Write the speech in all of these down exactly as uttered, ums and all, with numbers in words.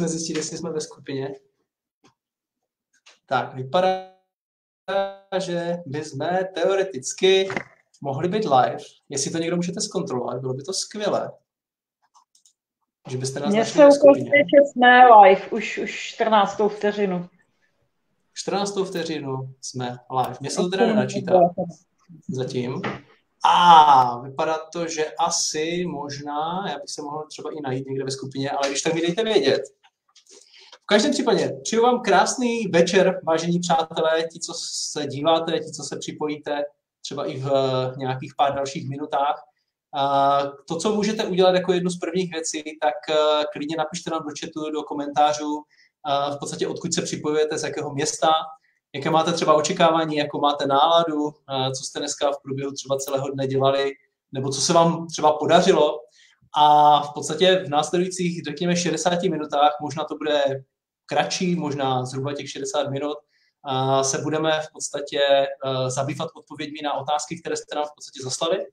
musíme zjistit, jestli jsme ve skupině. Tak, vypadá, že bychom teoreticky mohli být live. Jestli to někdo můžete zkontrolovat, bylo by to skvělé. Že byste nás našli ve skupině. Mně se ukazuje, že jsme live, už, už čtrnáctou vteřinu. čtrnáctou vteřinu jsme live. Mně se to teda nenačítá zatím. A vypadá to, že asi možná, já bych se mohl třeba i najít někde ve skupině, ale když tak mi dejte vědět. V každém případě přeju vám krásný večer, vážení přátelé, ti, co se díváte, ti, co se připojíte, třeba i v nějakých pár dalších minutách. To, co můžete udělat jako jednu z prvních věcí, tak klidně napište nám do chatu, do komentářů, v podstatě odkud se připojujete, z jakého města, jaké máte třeba očekávání, jakou máte náladu, co jste dneska v průběhu třeba celého dne dělali, nebo co se vám třeba podařilo. A v podstatě v následujících, řekněme, šedesáti minutách, možná to bude kratší, možná zhruba těch šedesát minut, se budeme v podstatě zabývat odpověďmi na otázky, které jste nám v podstatě zaslali.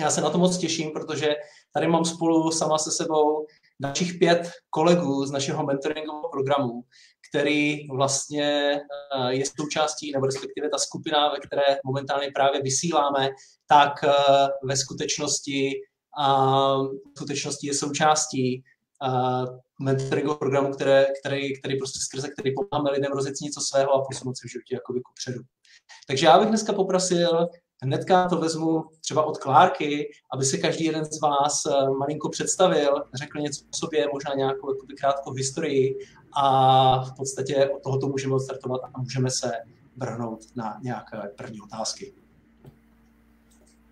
Já se na to moc těším, protože tady mám spolu sama se sebou našich pět kolegů z našeho mentoringového programu, který vlastně je součástí, nebo respektive ta skupina, ve které momentálně právě vysíláme, tak ve skutečnosti, v skutečnosti je součástí mentoringového programu, které, který, který prostě skrze který pomáháme lidem rozjet něco svého a posunout se v životě jakoby kupředu. Takže já bych dneska poprosil, hnedka to vezmu třeba od Klárky, aby se každý jeden z vás malinko představil, řekl něco o sobě, možná nějakou krátkou historii a v podstatě od tohoto můžeme odstartovat a můžeme se vrhnout na nějaké první otázky.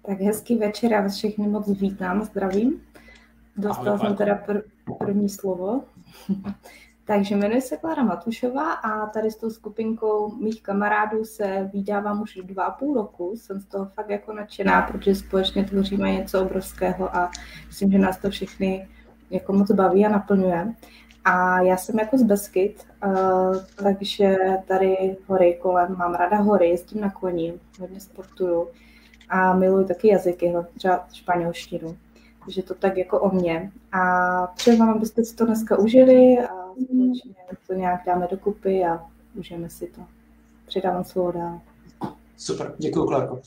Tak hezký večer, já vás všechny moc vítám, zdravím. Dostal Ahoj, jsem Klárko. teda pr- první slovo. Takže jmenuji se Klára Matušová a tady s tou skupinkou mých kamarádů se vydávám už dva a půl roku. Jsem z toho fakt jako nadšená, protože společně tvoříme něco obrovského a myslím, že nás to všechny jako moc baví a naplňuje. A já jsem jako z Beskyt, takže tady hory kolem, mám ráda hory, jezdím na koni, hodně sportuju a miluji taky jazyky, třeba španělštinu. Takže to tak jako o mě. A přeji vám, abyste si to dneska užili a společně to nějak dáme dokupy a užijeme si to. Předávám slovo dál. Super, děkuji, Klárko.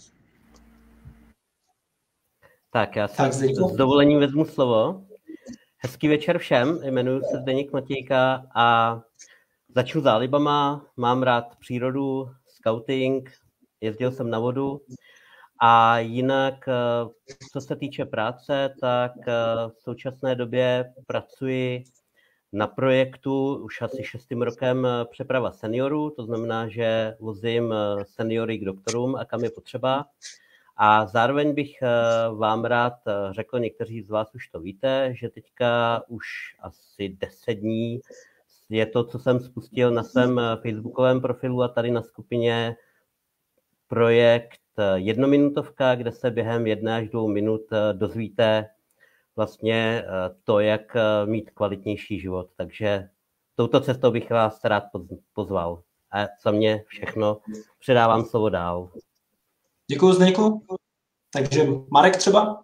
Tak já si s dovolením vezmu slovo. Hezký večer všem, jmenuji se Zdeněk Matějka a začnu zálibama. Mám rád přírodu, skauting, jezdil jsem na vodu. A jinak, co se týče práce, tak v současné době pracuji na projektu už asi šestým rokem přeprava seniorů, to znamená, že vozím seniory k doktorům a kam je potřeba. A zároveň bych vám rád řekl, někteří z vás už to víte, že teďka už asi deset dní je to, co jsem spustil na svém facebookovém profilu a tady na skupině projekt Jednominutovka, kde se během jedné až dvou minut dozvíte vlastně to, jak mít kvalitnější život. Takže touto cestou bych vás rád pozval. A za mě všechno, předávám slovo dál. Děkuju, Zdeňku. Takže Marek třeba?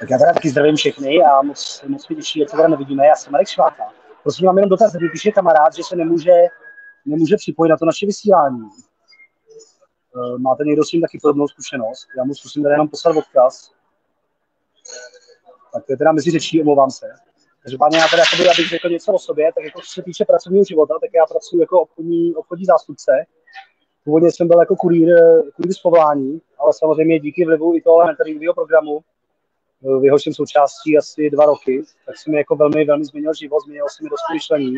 Tak já teda taky zdravím všechny a moc, moc mě těší, co teda nevidíme. Já jsem Marek Šváta. Prosím, mám jenom dotaz, že mi píše kamarád, že se nemůže, nemůže připojit na to naše vysílání. Máte někdo s tím taky podobnou zkušenost? Já mu zkusím tady jenom poslat odkaz. Tak to je teda mezi řečí, omlouvám se. Takže páně, já teda, jakoby, abych řekl něco o sobě, tak jako co se týče pracovního života, tak já pracuji jako obchodní, obchodní zástupce. Původně jsem byl jako kurýr, kurýr z povolání, ale samozřejmě díky vlivu i toho mentoringového programu, v jehož jsem součástí asi dva roky, tak jsem jako velmi, velmi změnil život, změnil jsem mi dost myšlení,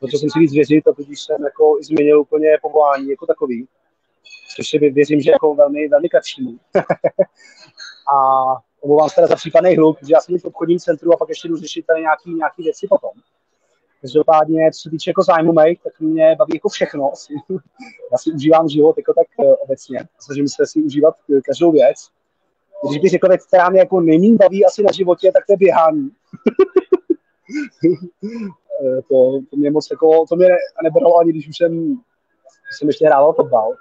protože jsem si víc věřit a tudíž jsem jako změnil úplně povolání jako takový. Což si věřím, že jako velmi, velmi kratší. A omlouvám se teda za případný hluk, že já jsem v obchodním centru a pak ještě jdu řešit tady nějaký, nějaký věci potom. Každopádně, co se týče jako zájmu mých, tak mě baví jako všechno. Já si užívám život jako tak obecně. Snažím se si užívat každou věc. Když bych řekl, která mě jako nejméně baví asi na životě, tak to je běhání. to, to mě moc jako, to mě ne, nebralo ani, když už jsem, když jsem ještě hrával fotbal.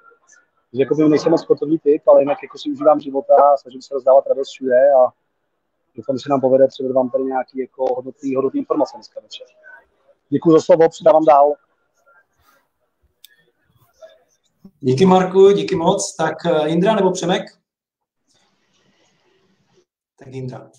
Takže jako nejsem moc sportovní typ, ale jinak jako si užívám života, snažím se rozdávat radost všude a Doufám, že se nám povede přivedl vám tady nějaký jako hodnotný, hodnotný informace dneska večer. Děkuji za slovo, předávám dál. Díky, Marku, díky moc. Tak Indra nebo Přemek? Tak Indra.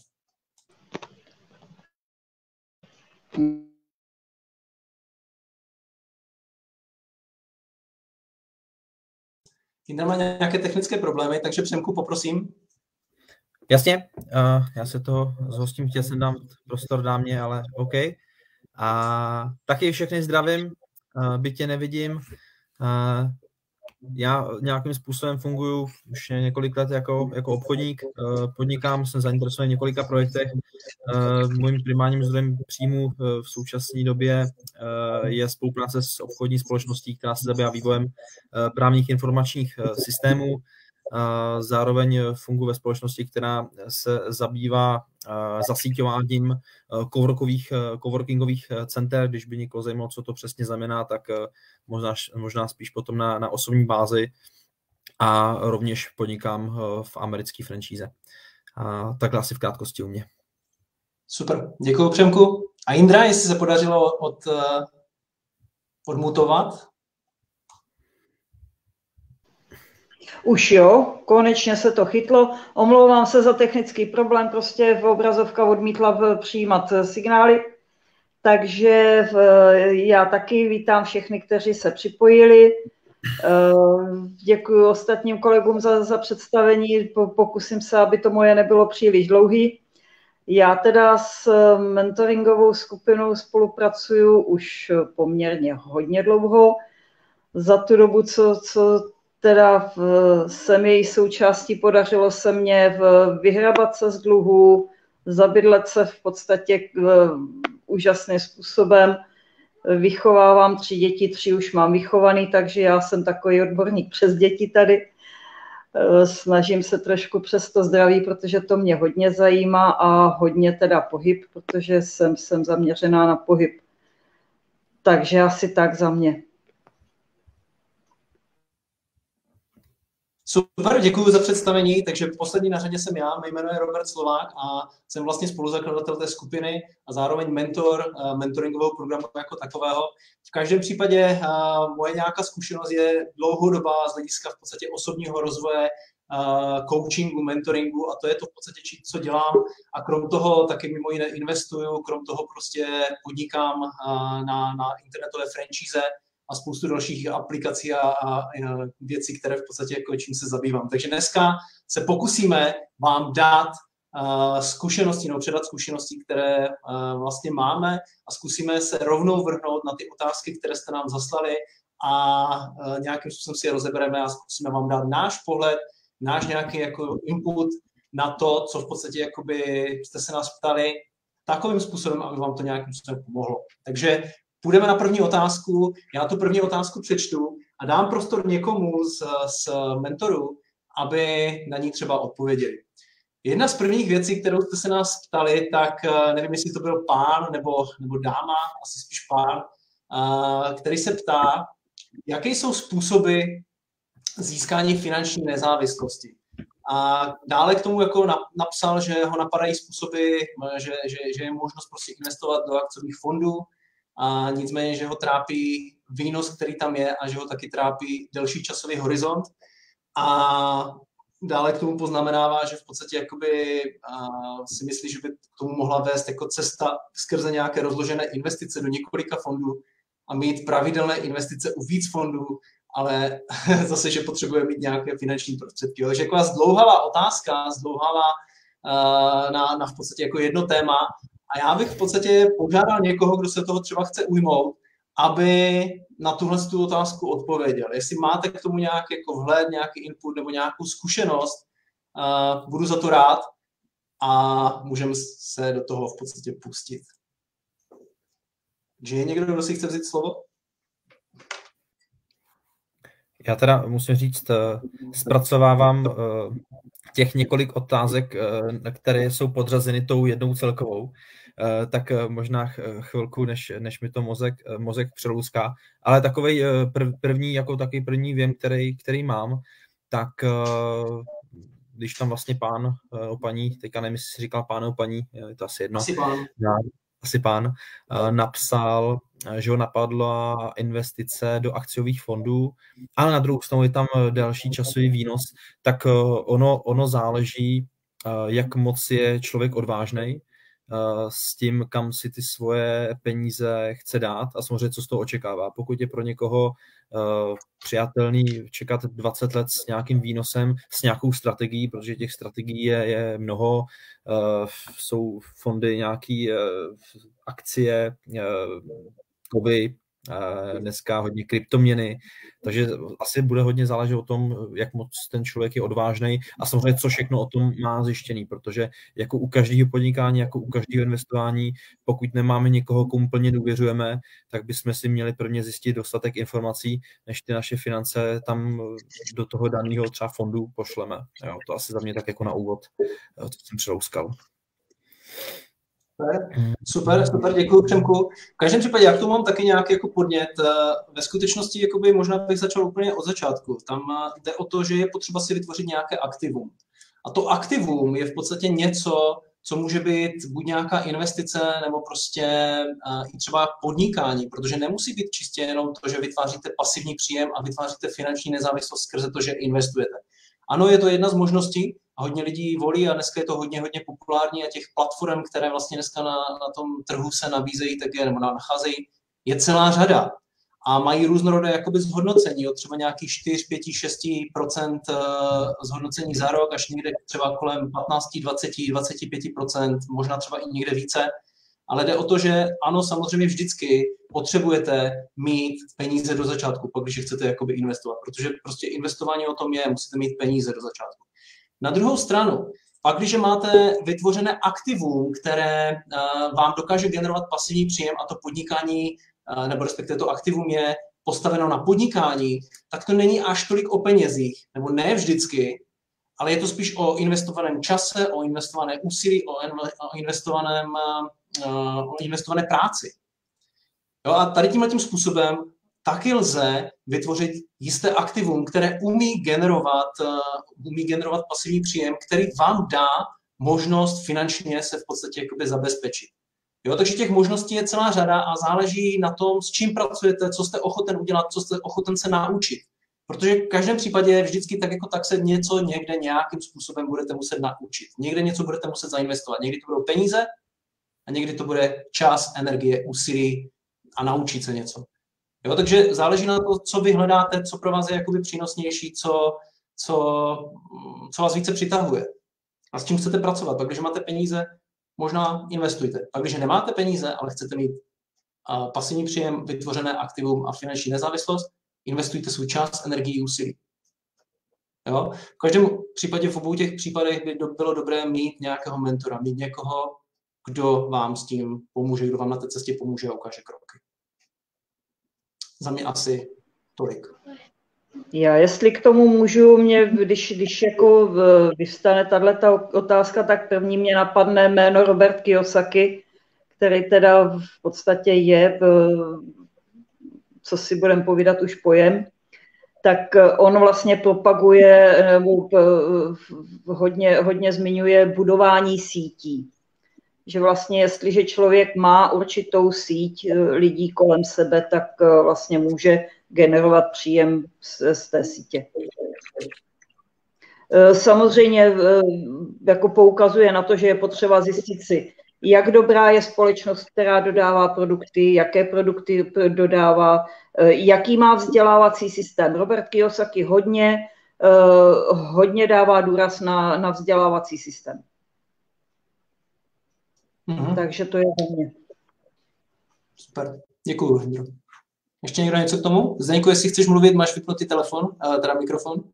Indra má nějaké technické problémy, takže Přemku poprosím. Jasně, uh, já se toho zhostím, chtěl jsem dám prostor dámě, ale OK. A taky všechny zdravím, uh, byť tě nevidím. Uh, já nějakým způsobem funguji už několik let jako, jako obchodník, uh, podnikám, jsem zainteresovaný v několika projektech. Uh, mým primárním zdrojem příjmu uh, v současné době uh, je spolupráce s obchodní společností, která se zabývá vývojem uh, právních informačních uh, systémů. Zároveň funguji ve společnosti, která se zabývá zasíťováním coworkingových center. Když by někoho zajímalo, co to přesně znamená, tak možná, možná spíš potom na, na osobní bázi. A rovněž podnikám v americké franšíze. Takhle asi v krátkosti u mě. Super, děkuji, Přemku. A Indra, jestli se podařilo od, odmutovat? Už jo, konečně se to chytlo. Omlouvám se za technický problém, prostě v obrazovka odmítla přijímat signály. Takže já taky vítám všechny, kteří se připojili. Děkuji ostatním kolegům za, za představení. Pokusím se, aby to moje nebylo příliš dlouhý. Já teda s mentoringovou skupinou spolupracuju už poměrně hodně dlouho. Za tu dobu, co... co teda v, jsem její součástí, podařilo se mně v, vyhrabat se z dluhů, zabydlet se v podstatě k, v, úžasným způsobem. Vychovávám tři děti, tři už mám vychovaný, takže já jsem takový odborník přes děti tady. Snažím se trošku přes to zdraví, protože to mě hodně zajímá a hodně teda pohyb, protože jsem, jsem zaměřená na pohyb. Takže asi tak za mě. Super, děkuji za představení. Takže poslední na řadě jsem já, mé jméno je Robert Slovák a jsem vlastně spoluzakladatel té skupiny a zároveň mentor mentoringového programu jako takového. V každém případě moje nějaká zkušenost je dlouhodobá z hlediska v podstatě osobního rozvoje, coachingu, mentoringu a to je to v podstatě, co dělám a krom toho taky mimo jiné investuju, krom toho prostě podnikám na, na internetové franšíze a spoustu dalších aplikací a, a, a věcí, které v podstatě jako čím se zabývám. Takže dneska se pokusíme vám dát uh, zkušenosti, nebo předat zkušenosti, které uh, vlastně máme a zkusíme se rovnou vrhnout na ty otázky, které jste nám zaslali a uh, nějakým způsobem si je rozebereme a zkusíme vám dát náš pohled, náš nějaký jako input na to, co v podstatě jakoby jste se nás ptali takovým způsobem, aby vám to nějakým způsobem pomohlo. Takže půjdeme na první otázku, já tu první otázku přečtu a dám prostor někomu z, z mentorů, aby na ní třeba odpověděli. Jedna z prvních věcí, kterou jste se nás ptali, tak nevím, jestli to byl pán nebo, nebo dáma, asi spíš pán, který se ptá, jaké jsou způsoby získání finanční nezávislosti. A dále k tomu jako napsal, že ho napadají způsoby, že, že, že je možnost prostě investovat do akciových fondů, a nicméně, že ho trápí výnos, který tam je a že ho taky trápí delší časový horizont. A dále k tomu poznamenává, že v podstatě jakoby, si myslí, že by k tomu mohla vést jako cesta skrze nějaké rozložené investice do několika fondů a mít pravidelné investice u víc fondů, ale zase, že potřebuje mít nějaké finanční prostředky. Takže jako zdlouhavá otázka, zdlouhavá na, na v podstatě jako jedno téma. A já bych v podstatě požádal někoho, kdo se toho třeba chce ujmout, aby na tuhle tu otázku odpověděl. Jestli máte k tomu nějaký jako vhled, nějaký input nebo nějakou zkušenost, uh, budu za to rád a můžeme se do toho v podstatě pustit. Je někdo, kdo si chce vzít slovo? Já teda musím říct, zpracovávám těch několik otázek, které jsou podřazeny tou jednou celkovou, tak možná chvilku, než, než mi to mozek, mozek přelouská. Ale takovej první, jako taky první věm, který, který mám, tak když tam vlastně pán o paní, teďka nevím, jestli si říkal pán o paní, je to asi jedno. Asi pán. Asi pán napsal, že ho napadla investice do akciových fondů, ale na druhou stranu je tam další časový výnos, tak ono, ono záleží, jak moc je člověk odvážnej s tím, kam si ty svoje peníze chce dát a samozřejmě, co z toho očekává. Pokud je pro někoho přijatelný čekat dvacet let s nějakým výnosem, s nějakou strategií, protože těch strategií je, je mnoho, jsou fondy, nějaké akcie, kovy, dneska hodně kryptoměny, takže asi bude hodně záležet o tom, jak moc ten člověk je odvážnej a samozřejmě, co všechno o tom má zjištěný, protože jako u každého podnikání, jako u každého investování, pokud nemáme někoho, komu plně důvěřujeme, tak bychom si měli prvně zjistit dostatek informací, než ty naše finance tam do toho daného třeba fondu pošleme. Jo, to asi za mě tak jako na úvod, to jsem přelouskal. Super, super, děkuji, Přemku. V každém případě, jak tu mám taky nějaký jako podnět, ve skutečnosti jakoby, možná bych začal úplně od začátku. Tam jde o to, že je potřeba si vytvořit nějaké aktivum. A to aktivum je v podstatě něco, co může být buď nějaká investice, nebo prostě i třeba podnikání, protože nemusí být čistě jenom to, že vytváříte pasivní příjem a vytváříte finanční nezávislost skrze to, že investujete. Ano, je to jedna z možností, a hodně lidí volí a dneska je to hodně, hodně populární a těch platform, které vlastně dneska na, na tom trhu se nabízejí, tak je, nebo nacházejí, je celá řada. A mají různorodé jakoby zhodnocení, od třeba nějakých čtyři, pět, šest procent zhodnocení za rok, až někde třeba kolem patnáct, dvacet, dvacet pět procent, možná třeba i někde více. Ale jde o to, že ano, samozřejmě vždycky potřebujete mít peníze do začátku, pak když chcete jakoby investovat, protože prostě investování o tom je, musíte mít peníze do začátku. Na druhou stranu, pak když máte vytvořené aktivum, které vám dokáže generovat pasivní příjem a to podnikání, nebo respektive to aktivum je postaveno na podnikání, tak to není až tolik o penězích, nebo ne vždycky, ale je to spíš o investovaném čase, o investované úsilí, o, o, investovaném, o investované práci. Jo, a tady tímhletím způsobem taky lze vytvořit jisté aktivum, které umí generovat, umí generovat pasivní příjem, který vám dá možnost finančně se v podstatě jakoby zabezpečit. Jo, takže těch možností je celá řada a záleží na tom, s čím pracujete, co jste ochoten udělat, co jste ochoten se naučit. Protože v každém případě vždycky tak jako tak se něco někde nějakým způsobem budete muset naučit. Někde něco budete muset zainvestovat. Někdy to budou peníze a někdy to bude čas, energie, úsilí a naučit se něco. Jo, takže záleží na to, co vy hledáte, co pro vás je jakoby přínosnější, co, co, co vás více přitahuje a s čím chcete pracovat. Pak když máte peníze, možná investujte. Pak když nemáte peníze, ale chcete mít uh, pasivní příjem, vytvořené aktivum a finanční nezávislost, investujte svůj čas, energii, úsilí. Jo? V každém případě, v obou těch případech by bylo dobré mít nějakého mentora, mít někoho, kdo vám s tím pomůže, kdo vám na té cestě pomůže a ukáže kroky. Za mě asi tolik. Já, jestli k tomu můžu, mě, když, když jako vystane tato otázka, tak první mě napadne jméno Robert Kiyosaki, který teda v podstatě je, co si budeme povídat, už pojem, tak on vlastně propaguje, nebo hodně, hodně zmiňuje budování sítí. Že vlastně jestliže člověk má určitou síť lidí kolem sebe, tak vlastně může generovat příjem z, z té sítě. Samozřejmě jako poukazuje na to, že je potřeba zjistit si, jak dobrá je společnost, která dodává produkty, jaké produkty dodává, jaký má vzdělávací systém. Robert Kiyosaki hodně, hodně dává důraz na, na vzdělávací systém. Mm-hmm. Takže to je za mě. Super, děkuju, Hendro. Ještě někdo něco k tomu? Zdeňku, jestli chceš mluvit, máš vypnutý telefon, teda mikrofon.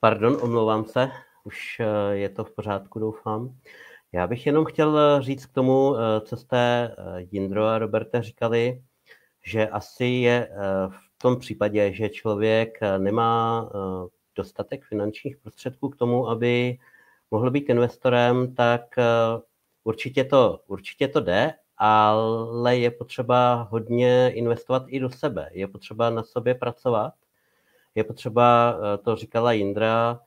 Pardon, omlouvám se, už je to v pořádku, doufám. Já bych jenom chtěl říct k tomu, co jste, Jindro a Roberte, říkali, že asi je v tom případě, že člověk nemá dostatek finančních prostředků k tomu, aby mohl být investorem, tak určitě to, určitě to jde, ale je potřeba hodně investovat i do sebe. Je potřeba na sobě pracovat je potřeba, to říkala Jindra,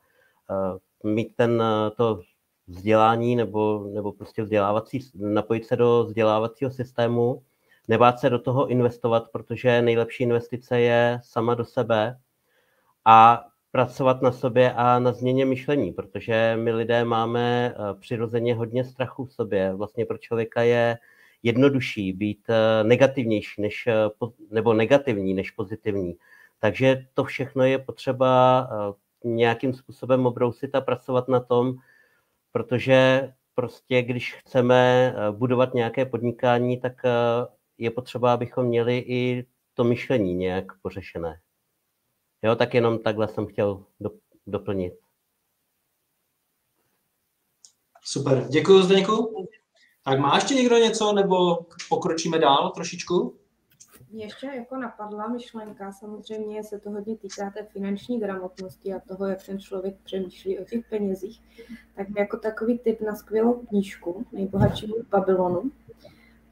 mít ten, to vzdělání nebo, nebo prostě vzdělávací, napojit se do vzdělávacího systému, nebát se do toho investovat, protože nejlepší investice je sama do sebe a pracovat na sobě a na změně myšlení, protože my lidé máme přirozeně hodně strachu v sobě. Vlastně pro člověka je jednodušší být negativnější než, nebo negativní než pozitivní. Takže to všechno je potřeba nějakým způsobem obrousit a pracovat na tom, protože prostě když chceme budovat nějaké podnikání, tak je potřeba, abychom měli i to myšlení nějak pořešené. Jo, tak jenom takhle jsem chtěl doplnit. Super, děkuji, Zdeňku. Tak má ještě někdo něco, nebo pokročíme dál trošičku? Mě ještě jako napadla myšlenka, samozřejmě se to hodně týká té finanční gramotnosti a toho, jak ten člověk přemýšlí o těch penězích, tak jako takový tip na skvělou knížku Nejbohatšímu v Babylonu,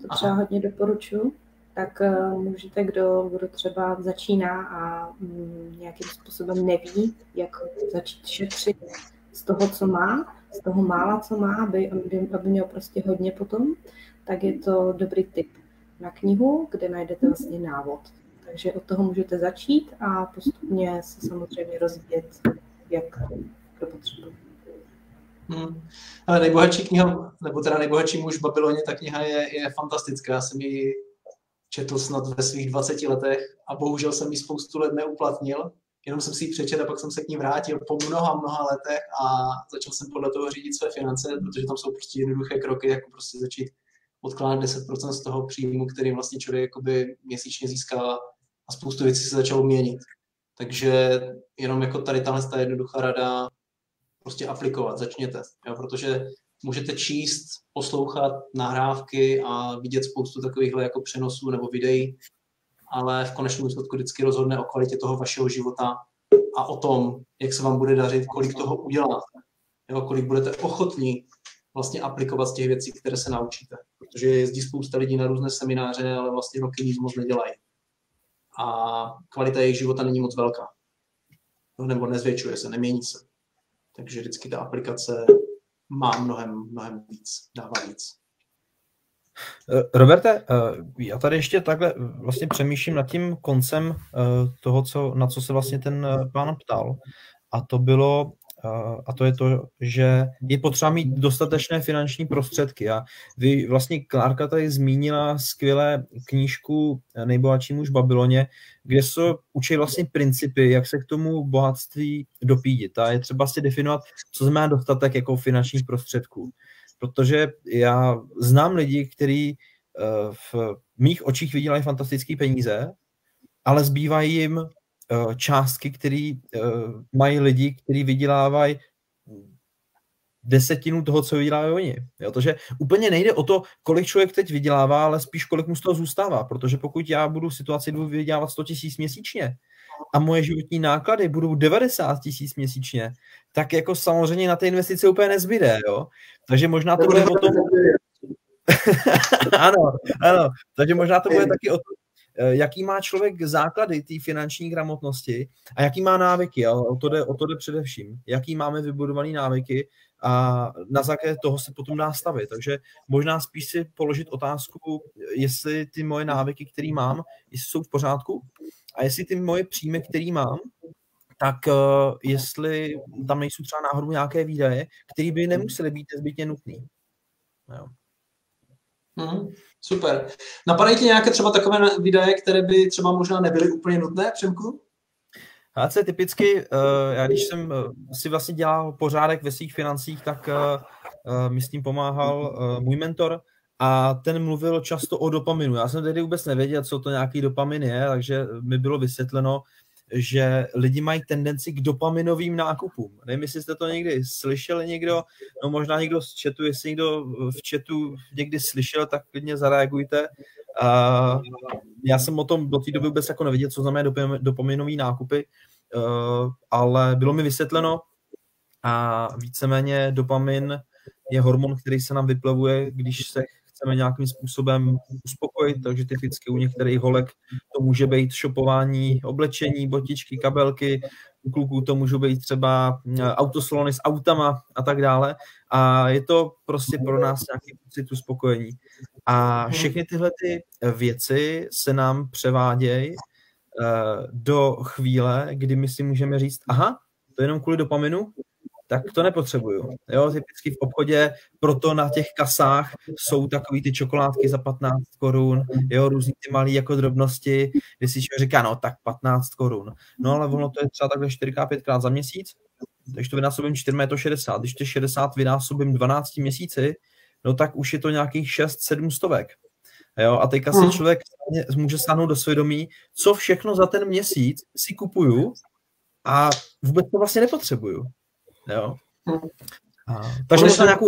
to třeba hodně doporučuji, tak můžete, kdo, kdo třeba začíná a nějakým způsobem neví, jak začít šetřit z toho, co má, z toho mála, co má, aby, aby měl prostě hodně potom, tak je to dobrý tip na knihu, kde najdete vlastně návod. Takže od toho můžete začít a postupně se samozřejmě rozvíjet, jak to potřebuje. Hmm. Ale nejbohatší kniha, nebo teda nejbohatší muž v Babyloně, ta kniha je, je fantastická. Já jsem ji četl snad ve svých dvaceti letech a bohužel jsem ji spoustu let neuplatnil. Jenom jsem si ji přečet a pak jsem se k ní vrátil po mnoha, mnoha letech a začal jsem podle toho řídit své finance, protože tam jsou prostě jednoduché kroky, jako prostě začít odkládat deset procent z toho příjmu, který vlastně člověk jakoby měsíčně získává a spoustu věcí se začalo měnit. Takže jenom jako tady tahle ta jednoduchá rada prostě aplikovat, začněte, jo? Protože můžete číst, poslouchat nahrávky a vidět spoustu takovýchhle jako přenosů nebo videí, ale v konečném důsledku vždycky rozhodne o kvalitě toho vašeho života a o tom, jak se vám bude dařit, kolik toho uděláte, jo? Kolik budete ochotní vlastně aplikovat z těch věcí, které se naučíte. Protože jezdí spousta lidí na různé semináře, ale vlastně roky nic moc nedělají. A kvalita jejich života není moc velká. No, nebo nezvětšuje se, nemění se. Takže vždycky ta aplikace má mnohem, mnohem víc, dává víc. Roberte, já tady ještě takhle vlastně přemýšlím nad tím koncem toho, co, na co se vlastně ten pán ptal. A to bylo... A to je to, že je potřeba mít dostatečné finanční prostředky. A vy vlastně Klárka tady zmínila skvělé knížku Nejbohatší muž v Babyloně, kde se učí vlastně principy, jak se k tomu bohatství dopídit. A je třeba si definovat, co znamená dostatek jako finančních prostředků. Protože já znám lidi, kteří v mých očích vydělají fantastické peníze, ale zbývají jim částky, které mají lidi, kteří vydělávají desetinu toho, co vydělávají oni. Jo, takže úplně nejde o to, kolik člověk teď vydělává, ale spíš kolik mu z toho zůstává, protože pokud já budu v situaci dvou vydělávat sto tisíc měsíčně a moje životní náklady budou devadesát tisíc měsíčně, tak jako samozřejmě na té investici úplně nezbyde. Jo? Takže možná to bude o tom... ano, ano. Takže možná to bude taky o tom, jaký má člověk základy té finanční gramotnosti a jaký má návyky, jo? O to jde, o to jde především. Jaký máme vybudované návyky a na základě toho se potom dá stavit. Takže možná spíš si položit otázku, jestli ty moje návyky, které mám, jestli jsou v pořádku a jestli ty moje příjmy, které mám, tak jestli tam nejsou třeba náhodou nějaké výdaje, které by nemusely být nezbytně nutné. Jo. Mm, super. Napadají ti nějaké třeba takové výdaje, které by třeba možná nebyly úplně nutné, Přemku? Hádce, typicky, já když jsem si vlastně dělal pořádek ve svých financích, tak mi s tím pomáhal můj mentor a ten mluvil často o dopaminu. Já jsem tedy vůbec nevěděl, co to nějaký dopamin je, takže mi bylo vysvětleno, že lidi mají tendenci k dopaminovým nákupům. Nevím, jestli jste to někdy slyšeli někdo, no možná někdo z chatu, jestli někdo v chatu někdy slyšel, tak klidně zareagujte. Uh, já jsem o tom do té doby vůbec jako nevěděl, co znamená dopaminové nákupy, uh, ale bylo mi vysvětleno a víceméně dopamin je hormon, který se nám vyplavuje, když se chceme nějakým způsobem uspokojit, takže typicky u některých holek to může být shopování oblečení, botičky, kabelky, u kluků to můžou být třeba autosalony s autama a tak dále. A je to prostě pro nás nějaký pocit uspokojení. A všechny tyhle ty věci se nám převádějí do chvíle, kdy my si můžeme říct, aha, to je jenom kvůli dopaminu, tak to nepotřebuju. Jo, typicky v obchodě, proto na těch kasách jsou takový ty čokoládky za patnáct korun, jo, různý ty malý jako drobnosti, kdy si člověk říká, no tak patnáct korun. No ale ono to je třeba takhle čtyřikrát, pětkrát za měsíc, takže to vynásobím čtyři, je to šedesát. Když to šedesát vynásobím dvanácti měsíci, no tak už je to nějakých šest sedm stovek. Jo, a teďka si člověk může stáhnout do svědomí, co všechno za ten měsíc si kupuju a vůbec to vlastně nepotřebuju. Jo. A, takže konečném... nějakou...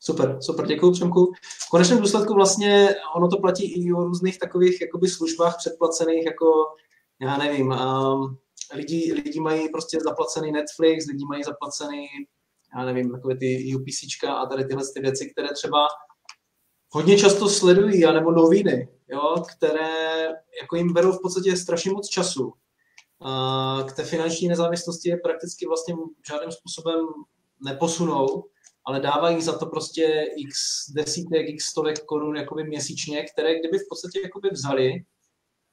Super, super, děkuju, Přemku. V konečném důsledku vlastně ono to platí i o různých takových jakoby službách předplacených, jako já nevím, um, lidi, lidi mají prostě zaplacený Netflix, lidi mají zaplacený, já nevím, takové ty UPCčka a tady tyhle ty věci, které třeba hodně často sledují, anebo noviny, jo, které jako jim berou v podstatě strašně moc času. K té finanční nezávislosti je prakticky vlastně žádným způsobem neposunou, ale dávají za to prostě x desítek, x stovek korun jakoby měsíčně, které kdyby v podstatě jakoby vzali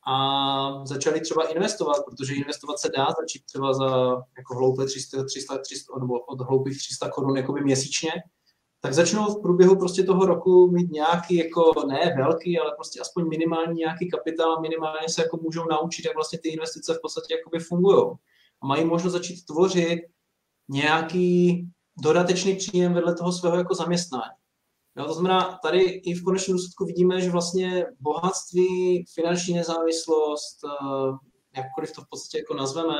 a začali třeba investovat, protože investovat se dá, začít třeba za jako hloupé tři sta, tři sta, tři sta, nebo od hloupých tři sta korun jakoby měsíčně, tak začnou v průběhu prostě toho roku mít nějaký, jako ne velký, ale prostě aspoň minimální nějaký kapitál a minimálně se jako můžou naučit, jak vlastně ty investice v podstatě jakoby fungují. A mají možnost začít tvořit nějaký dodatečný příjem vedle toho svého jako zaměstnání. Jo, to znamená, tady i v konečném důsledku vidíme, že vlastně bohatství, finanční nezávislost, jakkoliv to v podstatě jako nazveme,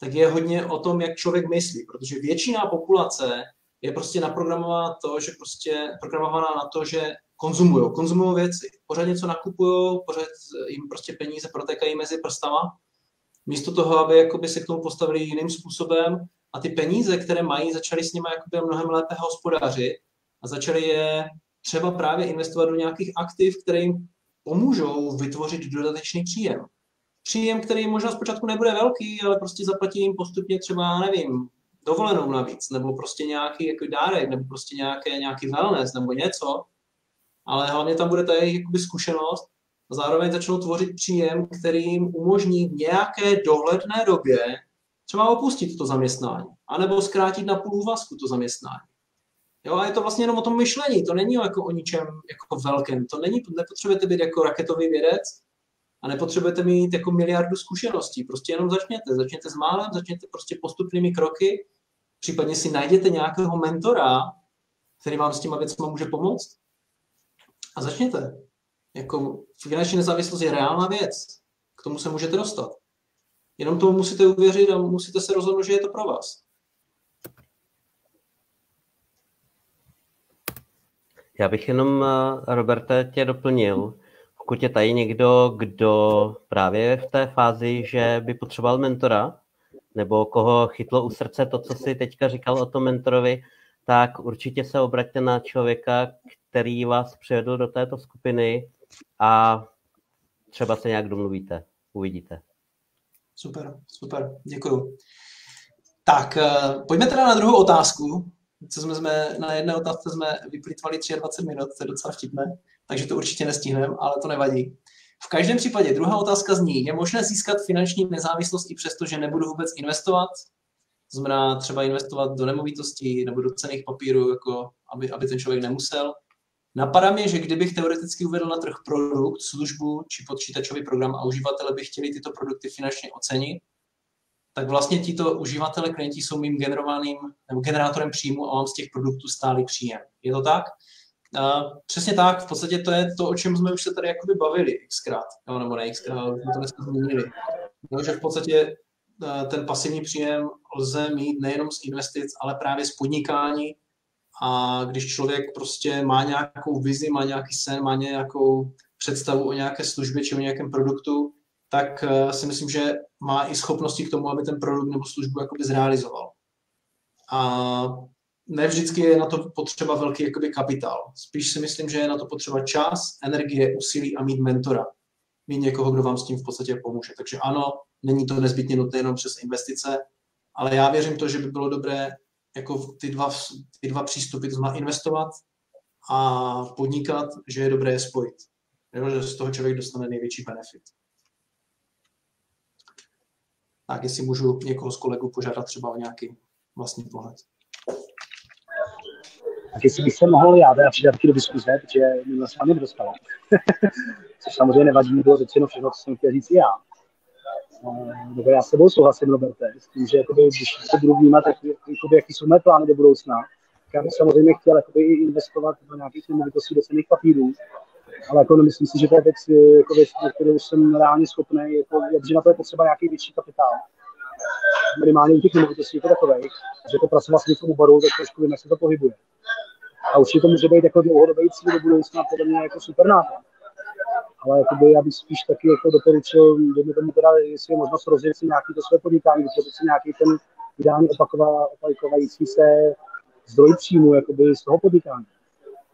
tak je hodně o tom, jak člověk myslí, protože většina populace je prostě naprogramovaná to, že prostě programovaná na to, že konzumují, konzumují věci, pořád něco nakupují, pořád jim prostě peníze protékají mezi prstama, místo toho, aby jakoby se k tomu postavili jiným způsobem a ty peníze, které mají, začaly s nimi jakoby mnohem lépe hospodařit a začaly je třeba právě investovat do nějakých aktiv, které jim pomůžou vytvořit dodatečný příjem. Příjem, který možná zpočátku nebude velký, ale prostě zaplatí jim postupně třeba, nevím, dovolenou navíc, nebo prostě nějaký jako dárek, nebo prostě nějaké, nějaký wellness, nebo něco, ale hlavně tam bude ta jejich jakoby zkušenost a zároveň začnou tvořit příjem, který jim umožní v nějaké dohledné době třeba opustit to zaměstnání, anebo zkrátit na půl úvazku to zaměstnání. Jo, a je to vlastně jenom o tom myšlení, to není jako o ničem jako velkém, to není, nepotřebujete být jako raketový vědec a nepotřebujete mít jako miliardu zkušeností, prostě jenom začněte, začněte s málem, začněte prostě postupnými kroky, případně si najděte nějakého mentora, který vám s těma věcma může pomoct a začněte. Jako finanční nezávislost je reálná věc, k tomu se můžete dostat. Jenom tomu musíte uvěřit a musíte se rozhodnout, že je to pro vás. Já bych jenom, Roberte, tě doplnil, pokud je tady někdo, kdo právě v té fázi, že by potřeboval mentora, nebo koho chytlo u srdce to, co jsi teďka říkal o tom mentorovi, tak určitě se obraťte na člověka, který vás přivedl do této skupiny a třeba se nějak domluvíte, uvidíte. Super, super, děkuju. Tak, pojďme teda na druhou otázku. Co jsme, jsme, na jedné otázce jsme vyplýtvali dvacet tři minut, to je docela vtipné, takže to určitě nestihneme, ale to nevadí. V každém případě druhá otázka zní, je možné získat finanční nezávislost i přesto, že nebudu vůbec investovat? To znamená třeba investovat do nemovitostí nebo do cenných papírů, jako aby, aby ten člověk nemusel. Napadá mě, že kdybych teoreticky uvedl na trh produkt, službu či počítačový program a uživatelé by chtěli tyto produkty finančně ocenit, tak vlastně tito uživatelé, klienti jsou mým generovaným, nebo generátorem příjmu a mám z těch produktů stálý příjem. Je to tak? Uh, přesně tak, v podstatě to je to, o čem jsme už se tady jakoby bavili xkrát, jo, nebo ne xkrát, jsme to dneska zmínili. No, že v podstatě uh, ten pasivní příjem lze mít nejenom z investic, ale právě z podnikání a když člověk prostě má nějakou vizi, má nějaký sen, má nějakou představu o nějaké službě či o nějakém produktu, tak uh, si myslím, že má i schopnosti k tomu, aby ten produkt nebo službu jakoby zrealizoval. A ne vždycky je na to potřeba velký jakoby kapitál. Spíš si myslím, že je na to potřeba čas, energie, úsilí a mít mentora. Mít někoho, kdo vám s tím v podstatě pomůže. Takže ano, není to nezbytně nutné jenom přes investice, ale já věřím to, že by bylo dobré jako ty dva, ty dva přístupy, to znamená investovat a podnikat, že je dobré je spojit. Jo, že z toho člověk dostane největší benefit. Tak, jestli můžu někoho z kolegů požádat třeba o nějaký vlastní pohled. Tak jestli bych se mohl já dát přidatky do diskuze, protože mě se vám nedostalo. Což samozřejmě nevadí, bylo řečeno všechno, co jsem chtěl říct i já. Nebo já s tebou souhlasím, Roberte, s tím, že jakoby, když se budu vnímat, tak, jakoby, jaký jsou mé plány do budoucna. Já bych samozřejmě chtěl jakoby, investovat do nějakých nemovitostí, do cenných papírů, ale jako, myslím si, že to je věc, jako, kterou jsem reálně schopný, jako, že na to je potřeba nějaký větší kapitál. Minimálně u těch nemovitostí jako takových, že to pracovat s nějakou oboru, tak trošku vím, jak se to pohybuje. A určitě to může být jako dlouhodobý cíl do budoucna, podle mě jako super nápad. Ale jakoby, já bych spíš taky jako doporučil, že mi tomu teda, jestli je možnost rozjet si nějaký to své podnikání, protože si nějaký ten ideálně opakovající se zdroj příjmu jakoby, z toho podnikání.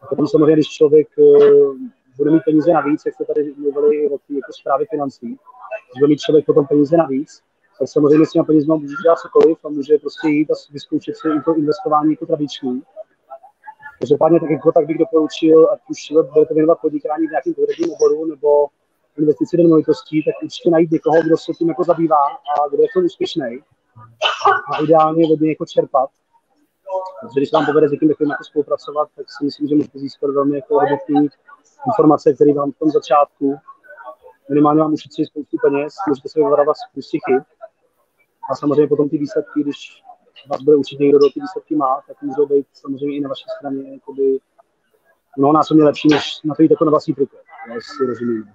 A potom samozřejmě, když člověk uh, bude mít peníze navíc, jak jste tady mluvili o té jako zprávě financí, když bude mít člověk potom peníze navíc, tak samozřejmě s těma penězma může dělat cokoliv a může prostě jít a vyzkoušet si to investování jako tradiční. Každopádně tak, jako, tak bych doporučil, ať už budete věnovat podnikání v nějakém konkrétním oboru nebo investici do nemovitostí, tak určitě najít někoho, kdo se tím jako zabývá a kdo je v tom úspěšný. A ideálně od něj jako čerpat. Takže když vám povede s někým takovým jako spolupracovat, tak si myslím, že můžete získat velmi jako hodnotné informace, které vám v tom začátku minimálně vám ušetří spoustu peněz, můžete se vyvarovat spoustu chyb. A samozřejmě potom ty výsledky, když vás bude určitě někdo, kdo ty výsledky má, tak můžou být samozřejmě i na vaší straně jakoby mnohonásobně lepší, než na to jít jako na vlastní triko, jestli rozumíme.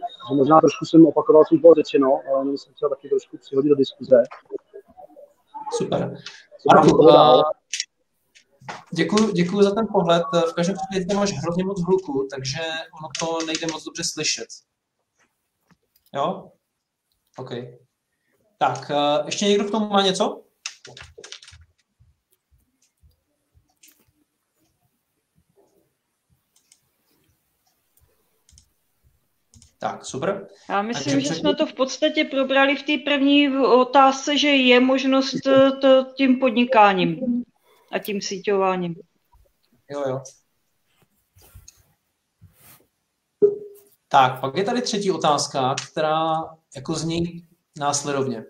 Takže možná trošku jsem opakoval, co bylo řečeno, ale mě jsem chtěl taky trošku přihodit do diskuze. Super. Marku, děkuji, děkuji za ten pohled. V každém případě tam máš hrozně moc hluku, takže ono to nejde moc dobře slyšet. Jo? OK. Tak, ještě někdo k tomu má něco? Tak, super. Já myslím, že jsme to v podstatě probrali v té první otázce, že je možnost to tím podnikáním a tím síťováním. Jo, jo. Tak, pak je tady třetí otázka, která jako zní následovně.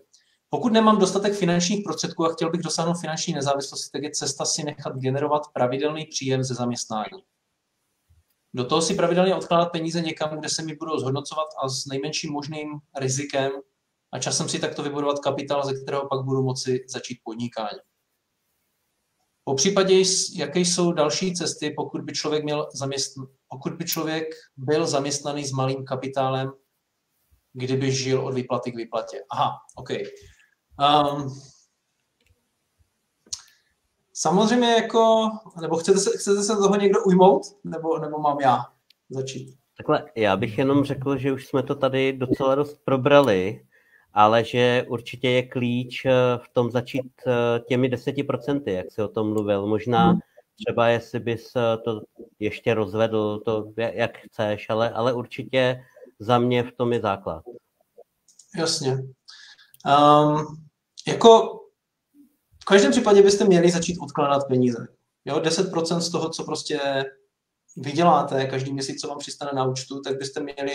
Pokud nemám dostatek finančních prostředků a chtěl bych dosáhnout finanční nezávislosti, tak je cesta si nechat generovat pravidelný příjem ze zaměstnání. Do toho si pravidelně odkládat peníze někam, kde se mi budou zhodnocovat a s nejmenším možným rizikem a časem si takto vybudovat kapitál, ze kterého pak budu moci začít podnikání. Popřípadě, jaké jsou další cesty, pokud by člověk měl zaměstn... pokud by člověk byl zaměstnaný s malým kapitálem, kdyby žil od výplaty k výplatě. Aha, OK. Um, samozřejmě jako, nebo chcete se, chcete se toho někdo ujmout, nebo, nebo mám já začít? Takhle, já bych jenom řekl, že už jsme to tady docela dost probrali, ale že určitě je klíč v tom začít těmi deseti procenty, jak jsi o tom mluvil. Možná třeba, jestli bys to ještě rozvedl, to jak chceš, ale, ale určitě za mě v tom je základ. Jasně. Um, jako v každém případě byste měli začít odkládat peníze. Jo, deset procent z toho, co prostě vyděláte každý měsíc, co vám přistane na účtu, tak byste měli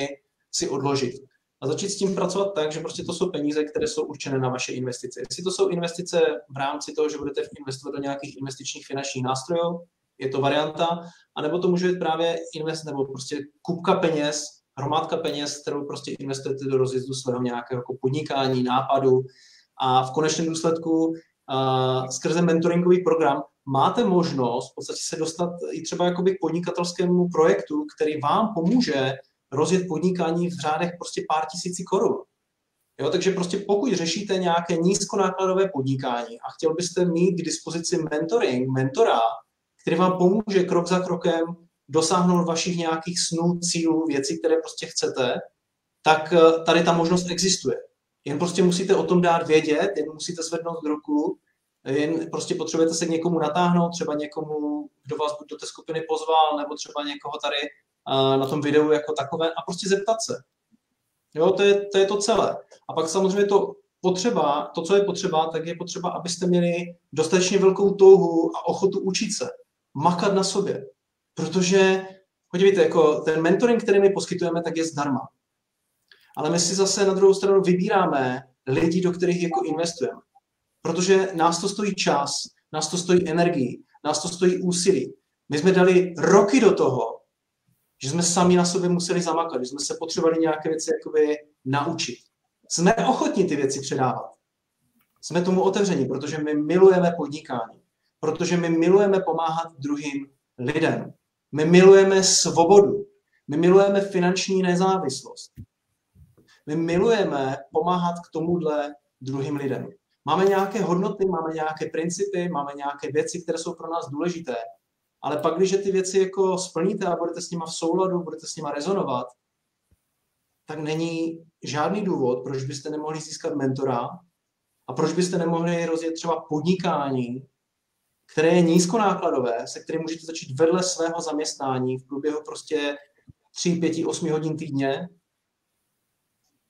si odložit. A začít s tím pracovat tak, že prostě to jsou peníze, které jsou určené na vaše investice. Jestli to jsou investice v rámci toho, že budete investovat do nějakých investičních finančních nástrojů, je to varianta, anebo to může být právě invest, nebo prostě kupka peněz, hromádka peněz, kterou prostě investujete do rozjezdu svého nějakého jako podnikání, nápadu a v konečném důsledku Uh, skrze mentoringový program máte možnost v podstatě se dostat i třeba jakoby k podnikatelskému projektu, který vám pomůže rozjet podnikání v řádech prostě pár tisíci korun. Jo, takže prostě pokud řešíte nějaké nízkonákladové podnikání a chtěl byste mít k dispozici mentoring, mentora, který vám pomůže krok za krokem dosáhnout vašich nějakých snů, cílů, věcí, které prostě chcete, tak tady ta možnost existuje. Jen prostě musíte o tom dát vědět, jen musíte zvednout ruku, Jen prostě potřebujete se k někomu natáhnout, třeba někomu, kdo vás buď do té skupiny pozval, nebo třeba někoho tady na tom videu jako takové a prostě zeptat se. Jo, to je, to je to celé. A pak samozřejmě to potřeba, to, co je potřeba, tak je potřeba, abyste měli dostatečně velkou touhu a ochotu učit se, makat na sobě. Protože, podívejte, jako ten mentoring, který my poskytujeme, tak je zdarma. Ale my si zase na druhou stranu vybíráme lidi, do kterých jako investujeme. Protože nás to stojí čas, nás to stojí energii, nás to stojí úsilí. My jsme dali roky do toho, že jsme sami na sobě museli zamakat, že jsme se potřebovali nějaké věci jakoby naučit. Jsme ochotní ty věci předávat. Jsme tomu otevření, protože my milujeme podnikání. Protože my milujeme pomáhat druhým lidem. My milujeme svobodu. My milujeme finanční nezávislost. My milujeme pomáhat k tomuhle druhým lidem. Máme nějaké hodnoty, máme nějaké principy, máme nějaké věci, které jsou pro nás důležité. Ale pak, když ty věci jako splníte a budete s nima v souladu, budete s nima rezonovat, tak není žádný důvod, proč byste nemohli získat mentora a proč byste nemohli rozjet třeba podnikání, které je nízkonákladové, se kterým můžete začít vedle svého zaměstnání v průběhu prostě tři, pět, osm hodin týdně,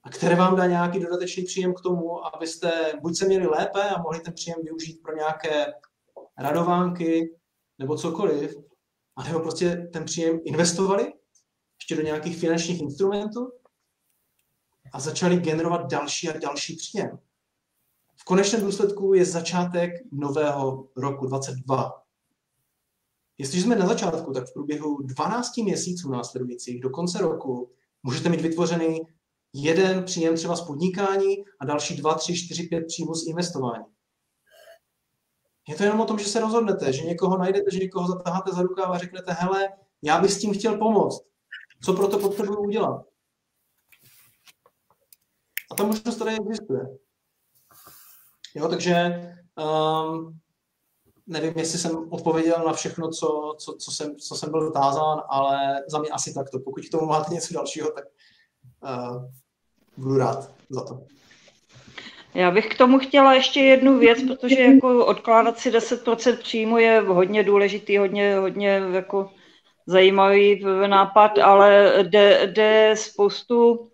a které vám dá nějaký dodatečný příjem k tomu, abyste buď se měli lépe a mohli ten příjem využít pro nějaké radovánky nebo cokoliv, anebo prostě ten příjem investovali ještě do nějakých finančních instrumentů a začali generovat další a další příjem. V konečném důsledku je začátek nového roku dvacet dva. Jestliže jsme na začátku, tak v průběhu dvanácti měsíců následujících do konce roku můžete mít vytvořený jeden příjem třeba z podnikání a další dva, tři, čtyři, pět příjmů z investování. Je to jenom o tom, že se rozhodnete, že někoho najdete, že někoho zatáháte za rukáv a řeknete, hele, já bych s tím chtěl pomoct. Co pro to potřebuji udělat? A ta možnost tady existuje. Jo, takže um, nevím, jestli jsem odpověděl na všechno, co, co, co, jsem, co jsem byl dotázán, ale za mě asi takto. Pokud k tomu máte něco dalšího, tak uh, budu rád za to. Já bych k tomu chtěla ještě jednu věc, protože jako odkládat si deset procent příjmu je hodně důležitý, hodně, hodně jako zajímavý nápad, ale jde, jde spoustu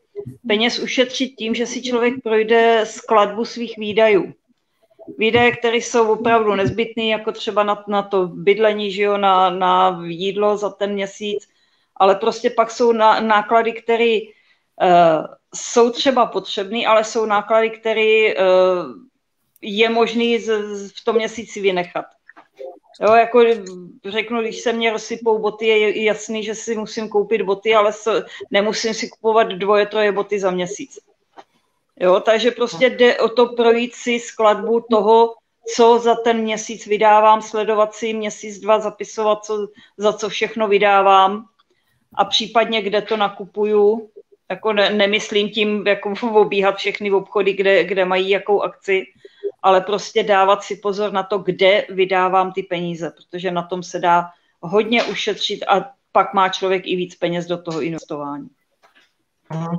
peněz ušetřit tím, že si člověk projde skladbu svých výdajů. Výdaje, které jsou opravdu nezbytné, jako třeba na, na to bydlení, že jo, na, na jídlo za ten měsíc, ale prostě pak jsou na, náklady, které uh, jsou třeba potřebné, ale jsou náklady, které uh, je možné v tom měsíci vynechat. Jo, jako řeknu, když se mě rozsypou boty, je jasný, že si musím koupit boty, ale nemusím si kupovat dvoje, troje boty za měsíc. Jo, takže prostě jde o to projít si skladbu toho, co za ten měsíc vydávám, sledovat si měsíc, dva, zapisovat, co, za co všechno vydávám a případně kde to nakupuju. Jako ne, nemyslím tím, jako obíhat všechny obchody, kde, kde mají jakou akci, ale prostě dávat si pozor na to, kde vydávám ty peníze, protože na tom se dá hodně ušetřit a pak má člověk i víc peněz do toho investování. Mm.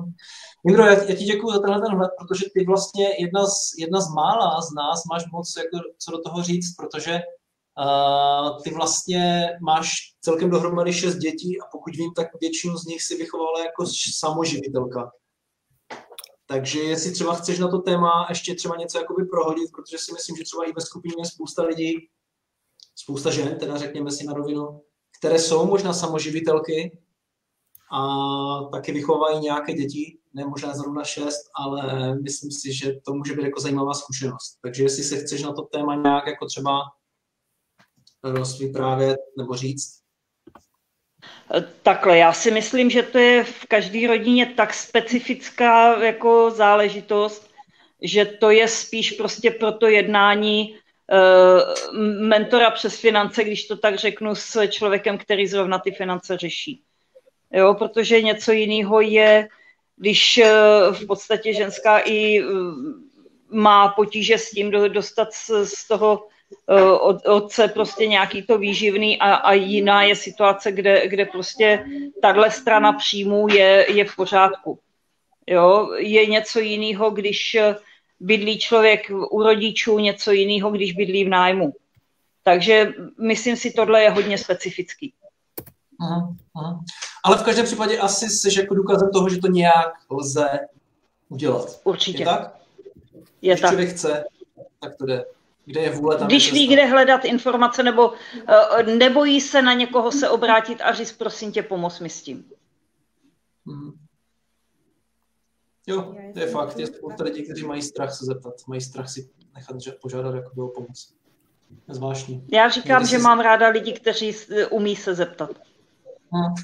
Jindro, já ti děkuju za tenhle ten hled, protože ty vlastně jedna z, jedna z mála z nás máš moc jako, co do toho říct, protože uh, ty vlastně máš celkem dohromady šest dětí a pokud vím, tak většinu z nich si vychovala jako samoživitelka. Takže jestli třeba chceš na to téma ještě třeba něco jakoby prohodit, protože si myslím, že třeba i ve skupině je spousta lidí, spousta žen, teda řekněme si na rovinu, které jsou možná samoživitelky a taky vychovají nějaké děti, ne možná zrovna šest, ale myslím si, že to může být jako zajímavá zkušenost. Takže jestli se chceš na to téma nějak jako třeba rozvyprávět nebo říct. Takhle, já si myslím, že to je v každé rodině tak specifická jako záležitost, že to je spíš prostě pro to jednání uh, mentora přes finance, když to tak řeknu, s člověkem, který zrovna ty finance řeší. Jo, protože něco jiného je, když uh, v podstatě ženská i uh, má potíže s tím do, dostat z, z toho Od, otce prostě nějaký to výživný a, a jiná je situace, kde, kde prostě tahle strana příjmů je, je v pořádku. Jo? Je něco jiného, když, bydlí člověk u rodičů, něco jiného, když bydlí v nájmu. Takže myslím si, tohle je hodně specifický. Aha, aha. Ale v každém případě asi jsi jako důkazem toho, že to nějak lze udělat. Určitě. Je tak? Je když tak. Člověk chce, tak to jde. Kde je vůle, tam když je ví, kde hledat informace, nebo nebojí se na někoho se obrátit a říct, prosím tě, pomoz mi s tím. Hmm. Jo, to je fakt. Je spousta lidí, kteří mají strach se zeptat, mají strach si nechat požádat jako o pomoc. Zvláštní. Já říkám, Měli že si... mám ráda lidi, kteří umí se zeptat. Hmm.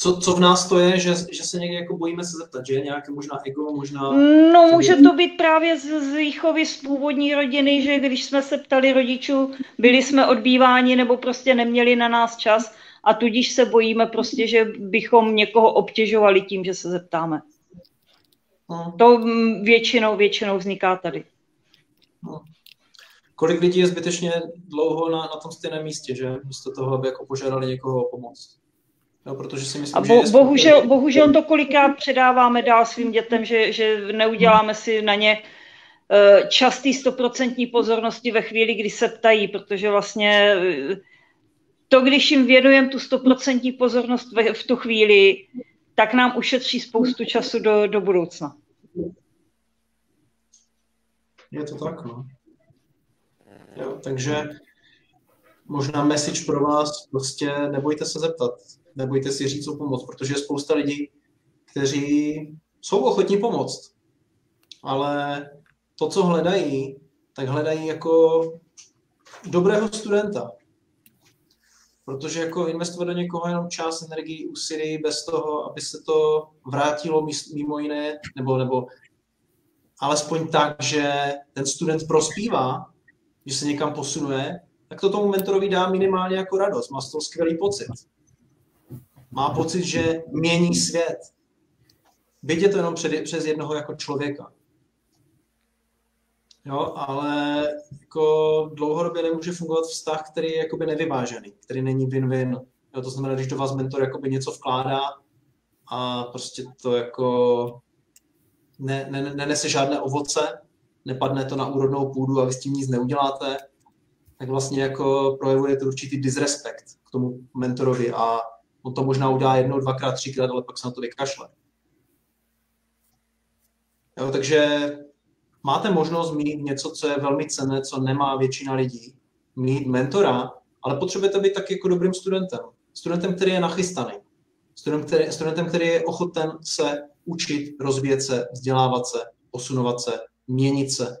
Co, co v nás to je, že, že se někdy jako bojíme se zeptat, že je nějaké možná ego, možná... No, může to být právě z, z výchovy z původní rodiny, že když jsme se ptali rodičů, byli jsme odbýváni nebo prostě neměli na nás čas a tudíž se bojíme prostě, že bychom někoho obtěžovali tím, že se zeptáme. Hmm. To většinou, většinou vzniká tady. Hmm. Kolik lidí je zbytečně dlouho na, na tom stejném místě, že? Místo toho, aby jako požádali někoho o pomoc. No, protože si myslím, a bo, že bohužel, bohužel to kolikrát předáváme dál svým dětem, že, že neuděláme si na ně častý stoprocentní pozornosti ve chvíli, kdy se ptají, protože vlastně to, když jim věnujeme tu stoprocentní pozornost ve, v tu chvíli, tak nám ušetří spoustu času do, do budoucna. Je to tak, no. Jo, takže možná message pro vás, prostě nebojte se zeptat. Nebojte si říct o pomoc, protože je spousta lidí, kteří jsou ochotní pomoct, ale to, co hledají, tak hledají jako dobrého studenta. Protože jako investovat do někoho jenom čas, energii, úsilí bez toho, aby se to vrátilo mimo jiné, nebo, nebo alespoň tak, že ten student prospívá, že se někam posunuje, tak to tomu mentorovi dá minimálně jako radost, má z toho skvělý pocit. Má pocit, že mění svět. Byť je to jenom před, přes jednoho jako člověka. Jo, ale jako dlouhodobě nemůže fungovat vztah, který je jakoby nevyvážený, který není win-win. Jo, to znamená, když do vás mentor jakoby něco vkládá a prostě to jako ne, ne, nenese žádné ovoce, nepadne to na úrodnou půdu a vy s tím nic neuděláte, tak vlastně jako projevujete určitý disrespekt k tomu mentorovi a on to možná udělá jednou, dvakrát, třikrát, ale pak se na to vykašle. Jo, takže máte možnost mít něco, co je velmi cenné, co nemá většina lidí, mít mentora, ale potřebujete být taky jako dobrým studentem. Studentem, který je nachystaný. Student, který, studentem, který je ochoten se učit, rozvíjet se, vzdělávat se, posunovat se, měnit se.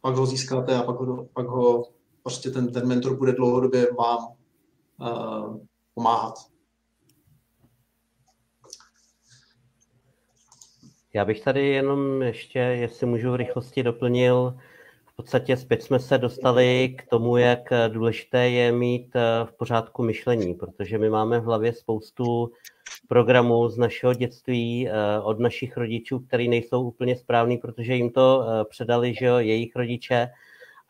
Pak ho získáte a pak ho... Pak ho prostě ten, ten mentor bude dlouhodobě vám uh, pomáhat. Já bych tady jenom ještě, jestli můžu v rychlosti doplnil, v podstatě zpět jsme se dostali k tomu, jak důležité je mít v pořádku myšlení, protože my máme v hlavě spoustu programů z našeho dětství, od našich rodičů, který nejsou úplně správný, protože jim to předali, že jo, jejich rodiče.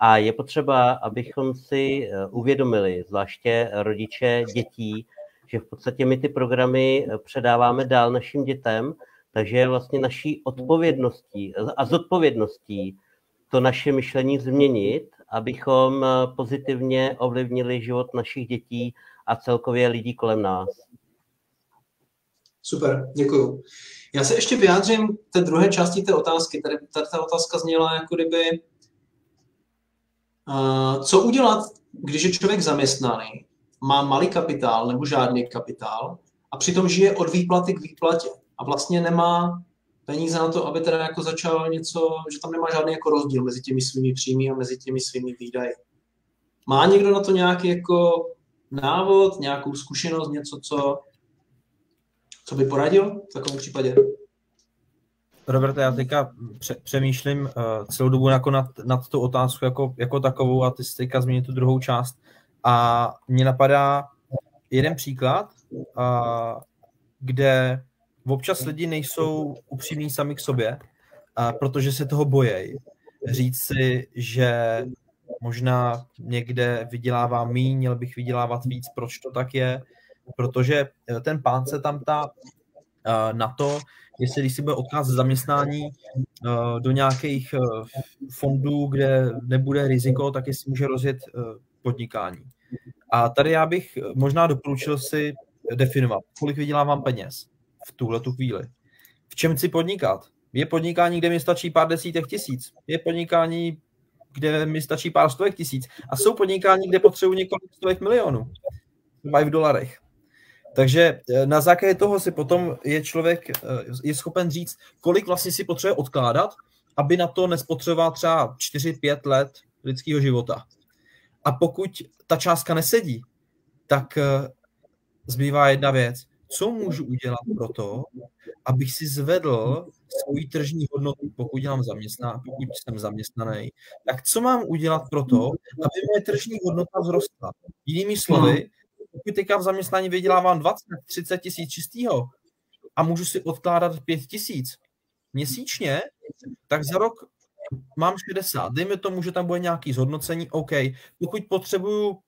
A je potřeba, abychom si uvědomili, zvláště rodiče dětí, že v podstatě my ty programy předáváme dál našim dětem, takže je vlastně naší odpovědností a zodpovědností to naše myšlení změnit, abychom pozitivně ovlivnili život našich dětí a celkově lidí kolem nás. Super, děkuju. Já se ještě vyjádřím k té druhé části té otázky. Tady ta otázka zněla jako kdyby... Uh, co udělat, když je člověk zaměstnaný, má malý kapitál nebo žádný kapitál a přitom žije od výplaty k výplatě a vlastně nemá peníze na to, aby teda jako začal něco, že tam nemá žádný jako rozdíl mezi těmi svými příjmy a mezi těmi svými výdaji. Má někdo na to nějaký jako návod, nějakou zkušenost, něco, co, co by poradil v takovém případě? Roberto, já teďka přemýšlím celou dobu jako nad, nad tu otázku jako, jako takovou a ty jsi teďka zmínil tu druhou část. A mně napadá jeden příklad, a, kde občas lidi nejsou upřímní sami k sobě, a, protože se toho bojejí. Říct si, že možná někde vydělávám míň, měl bych vydělávat víc, proč to tak je, protože ten pán se tam ta na to, jestli když si bude odcházet zaměstnání do nějakých fondů, kde nebude riziko, tak jestli může rozjet podnikání. A tady já bych možná doporučil si definovat, kolik vydělávám peněz v tuhle tu chvíli. V čem chci podnikat? Je podnikání, kde mi stačí pár desítek tisíc. Je podnikání, kde mi stačí pár stovek tisíc. A jsou podnikání, kde potřebuji několik stovek milionů. Třeba i v dolarech. Takže na základě toho si potom je člověk je schopen říct, kolik vlastně si potřebuje odkládat, aby na to nespotřeboval třeba čtyři pět let lidského života. A pokud ta částka nesedí, tak zbývá jedna věc. Co můžu udělat pro to, abych si zvedl svoji tržní hodnotu, pokud dělám zaměstná, pokud jsem zaměstnaný, tak co mám udělat pro to, aby moje tržní hodnota vzrostla? Jinými slovy, pokud teďka v zaměstnání vydělávám dvacet třicet tisíc čistýho a můžu si odkládat pět tisíc měsíčně, tak za rok mám šedesát. Dejme tomu, že tam bude nějaké zhodnocení, OK, pokud potřebuju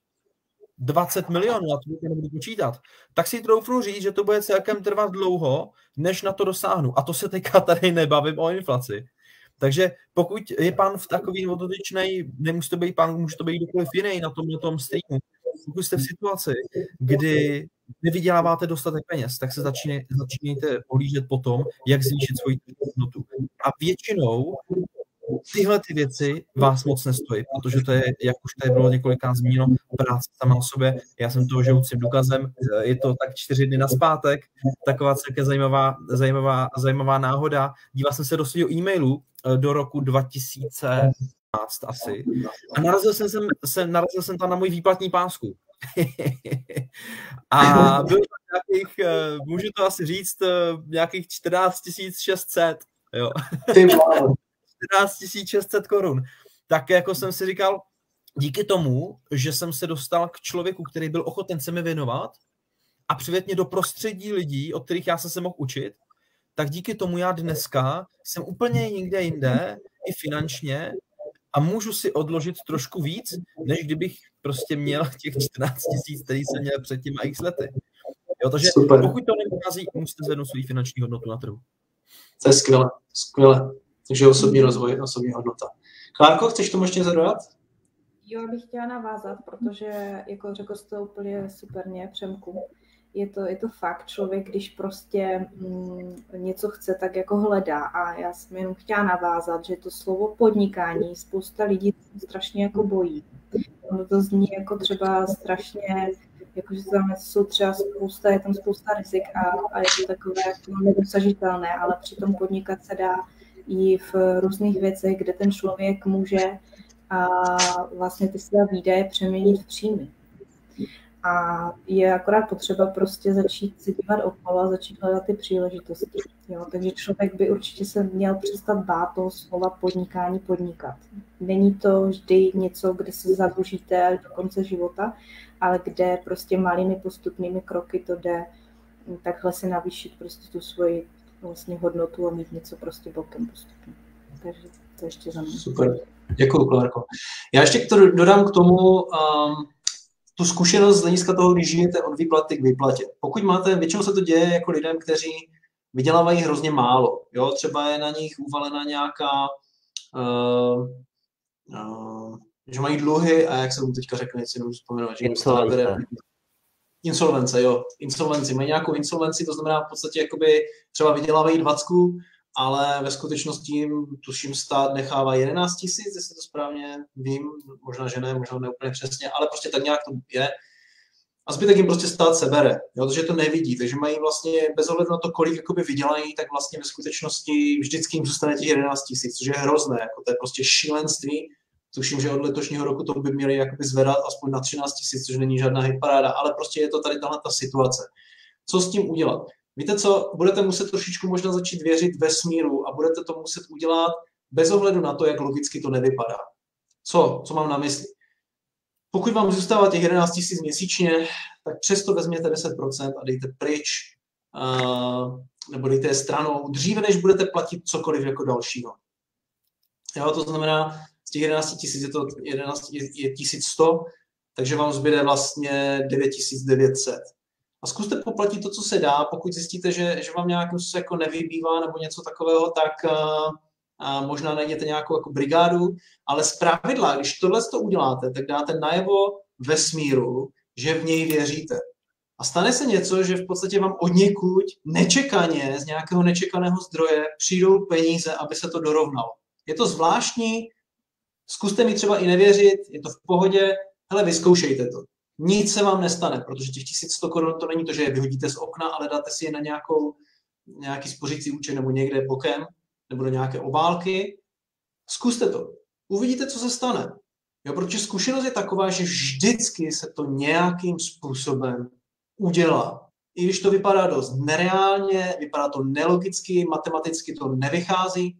dvacet milionů, a to nebudu počítat, tak si troufnu říct, že to bude celkem trvat dlouho, než na to dosáhnu. A to se teďka tady nebavím o inflaci. Takže pokud je pán v takovým odličnej, nemusí to být pán, může to být kdokoliv jiný na tom, na tom streamu. Pokud jste v situaci, kdy nevyděláváte dostatek peněz, tak se začínej, začínejte ohlížet po tom, jak zvýšit svoji hodnotu. A většinou tyhle ty věci vás moc nestojí, protože to je, jak už tady bylo několikrát zmíněno, práce sama o sobě. Já jsem toho živoucím důkazem, je to tak čtyři dny nazpátek, taková celkem zajímavá, zajímavá, zajímavá náhoda. Díval jsem se do svého e-mailu do roku dva tisíce patnáct asi a narazil jsem, jsem, narazil jsem tam na můj výplatní pásku. A bylo nějakých, můžu to asi říct, nějakých čtrnáct tisíc šest set, jo. čtrnáct tisíc šest set korun. Tak jako jsem si říkal, díky tomu, že jsem se dostal k člověku, který byl ochoten se mi věnovat a přivedl mě do prostředí lidí, od kterých já jsem se mohl učit, tak díky tomu já dneska jsem úplně někde jinde, i finančně, a můžu si odložit trošku víc, než kdybych prostě měl těch čtrnáct tisíc, který jsem měl před těma x lety. Jo, takže super. Pokud to nevychází, musíte zvednout svou finanční hodnotu na trhu. To je skvělé, skvělé. Takže osobní rozvoj, osobní hodnota. Klárko, chceš tomu ještě zadat? Jo, bych chtěla navázat, protože jako řekl jste úplně superně, Přemku. Je to, je to fakt, člověk, když prostě mm, něco chce, tak jako hledá. A já jsem jenom chtěla navázat, že to slovo podnikání spousta lidí strašně jako bojí. Ono to zní jako třeba strašně, jakože tam jsou třeba spousta, je tam spousta rizik a, a je to takové jako nedosažitelné, ale přitom podnikat se dá i v různých věcech, kde ten člověk může a vlastně ty své výdaje přeměnit v příjmy. A je akorát potřeba prostě začít se dívat okolo a začít hledat ty příležitosti. Jo, takže člověk by určitě se měl přestat bát toho slova podnikání podnikat. Není to vždy něco, kde se zadlužíte do konce života, ale kde prostě malými postupnými kroky to jde takhle si navýšit prostě tu svoji vlastně hodnotu a mít něco prostě bokem postupně. Takže to ještě za mě. Super. Děkuju, Klárko. Já ještě dodám k tomu um, tu zkušenost z hlediska toho, když žijete od výplaty k výplatě. Pokud máte, většinou se to děje jako lidem, kteří vydělávají hrozně málo. Jo? Třeba je na nich uvalena nějaká, uh, uh, že mají dluhy a jak se mu teďka řekne, jestli jenom vzpomenovat, že Insolvence, jo, insolvenci. Mají nějakou insolvenci, to znamená v podstatě jakoby třeba vydělávají dvacku, ale ve skutečnosti jim, tuším, stát nechává jedenáct tisíc, jestli to správně vím, možná, že ne, možná neúplně přesně, ale prostě tak nějak to je. A zbytek jim prostě stát sebere, jo, protože to nevidí, takže mají vlastně, bez ohledu na to, kolik jakoby vydělají, tak vlastně ve skutečnosti vždycky jim zůstane těch jedenáct tisíc, což je hrozné, jako to je prostě šílenství. Tuším, že od letošního roku to by měli jakoby zvedat aspoň na třináct tisíc, což není žádná hitparáda, ale prostě je to tady tahle ta situace. Co s tím udělat? Víte co, budete muset trošičku možná začít věřit vesmíru a budete to muset udělat bez ohledu na to, jak logicky to nevypadá. Co? Co mám na mysli? Pokud vám zůstává těch jedenáct tisíc měsíčně, tak přesto vezměte deset procent a dejte pryč, uh, nebo dejte je stranou, dříve než budete platit cokoliv jako dalšího. Jo, to znamená, z těch jedenáct tisíc je to jedenáct, je, je tisíc sto, takže vám zbyde vlastně devět tisíc devět set. A zkuste poplatit to, co se dá, pokud zjistíte, že, že vám nějak něco jako nevybývá nebo něco takového, tak a, a možná najděte nějakou jako brigádu, ale zpravidla, když tohle to uděláte, tak dáte najevo vesmíru, že v něj věříte. A stane se něco, že v podstatě vám odněkud nečekaně, z nějakého nečekaného zdroje přijdou peníze, aby se to dorovnalo. Je to zvláštní, zkuste mi třeba i nevěřit, je to v pohodě, hele, vyzkoušejte to. Nic se vám nestane, protože těch tisíc sto korun to není to, že je vyhodíte z okna, ale dáte si je na nějakou, nějaký spořící účet nebo někde bokem, nebo do nějaké obálky. Zkuste to. Uvidíte, co se stane. Jo, protože zkušenost je taková, že vždycky se to nějakým způsobem udělá. I když to vypadá dost nereálně, vypadá to nelogicky, matematicky to nevychází,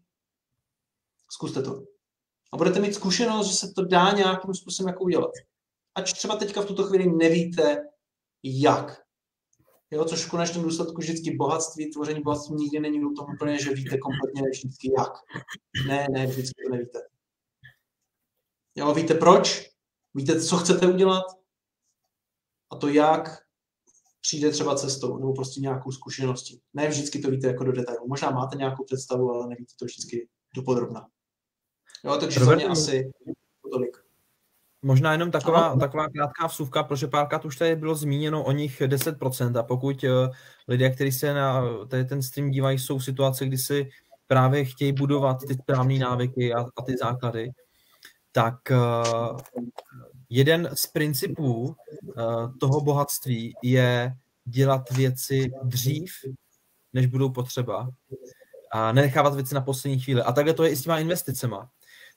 zkuste to. A budete mít zkušenost, že se to dá nějakým způsobem jako udělat. Ač třeba teďka v tuto chvíli nevíte, jak. Jo, což v konečném důsledku vždycky bohatství, tvoření bohatství nikdy není o tom úplně, že víte kompletně vždycky jak. Ne, ne, vždycky to nevíte. Jo, víte proč, víte, co chcete udělat a to jak přijde třeba cestou nebo prostě nějakou zkušeností. Ne vždycky to víte jako do detailu. Možná máte nějakou představu, ale nevíte to vždycky dopodrobna. Jo, takže to mě asi tolik. Možná jenom taková, taková krátká vsuvka, protože párkrát už tady bylo zmíněno o nich deset procent a pokud lidé, kteří se na tady ten stream dívají, jsou v situaci, kdy si právě chtějí budovat ty správné návyky a, a ty základy, tak uh, jeden z principů uh, toho bohatství je dělat věci dřív, než budou potřeba a nenechávat věci na poslední chvíli. A takhle to je i s těma investicema.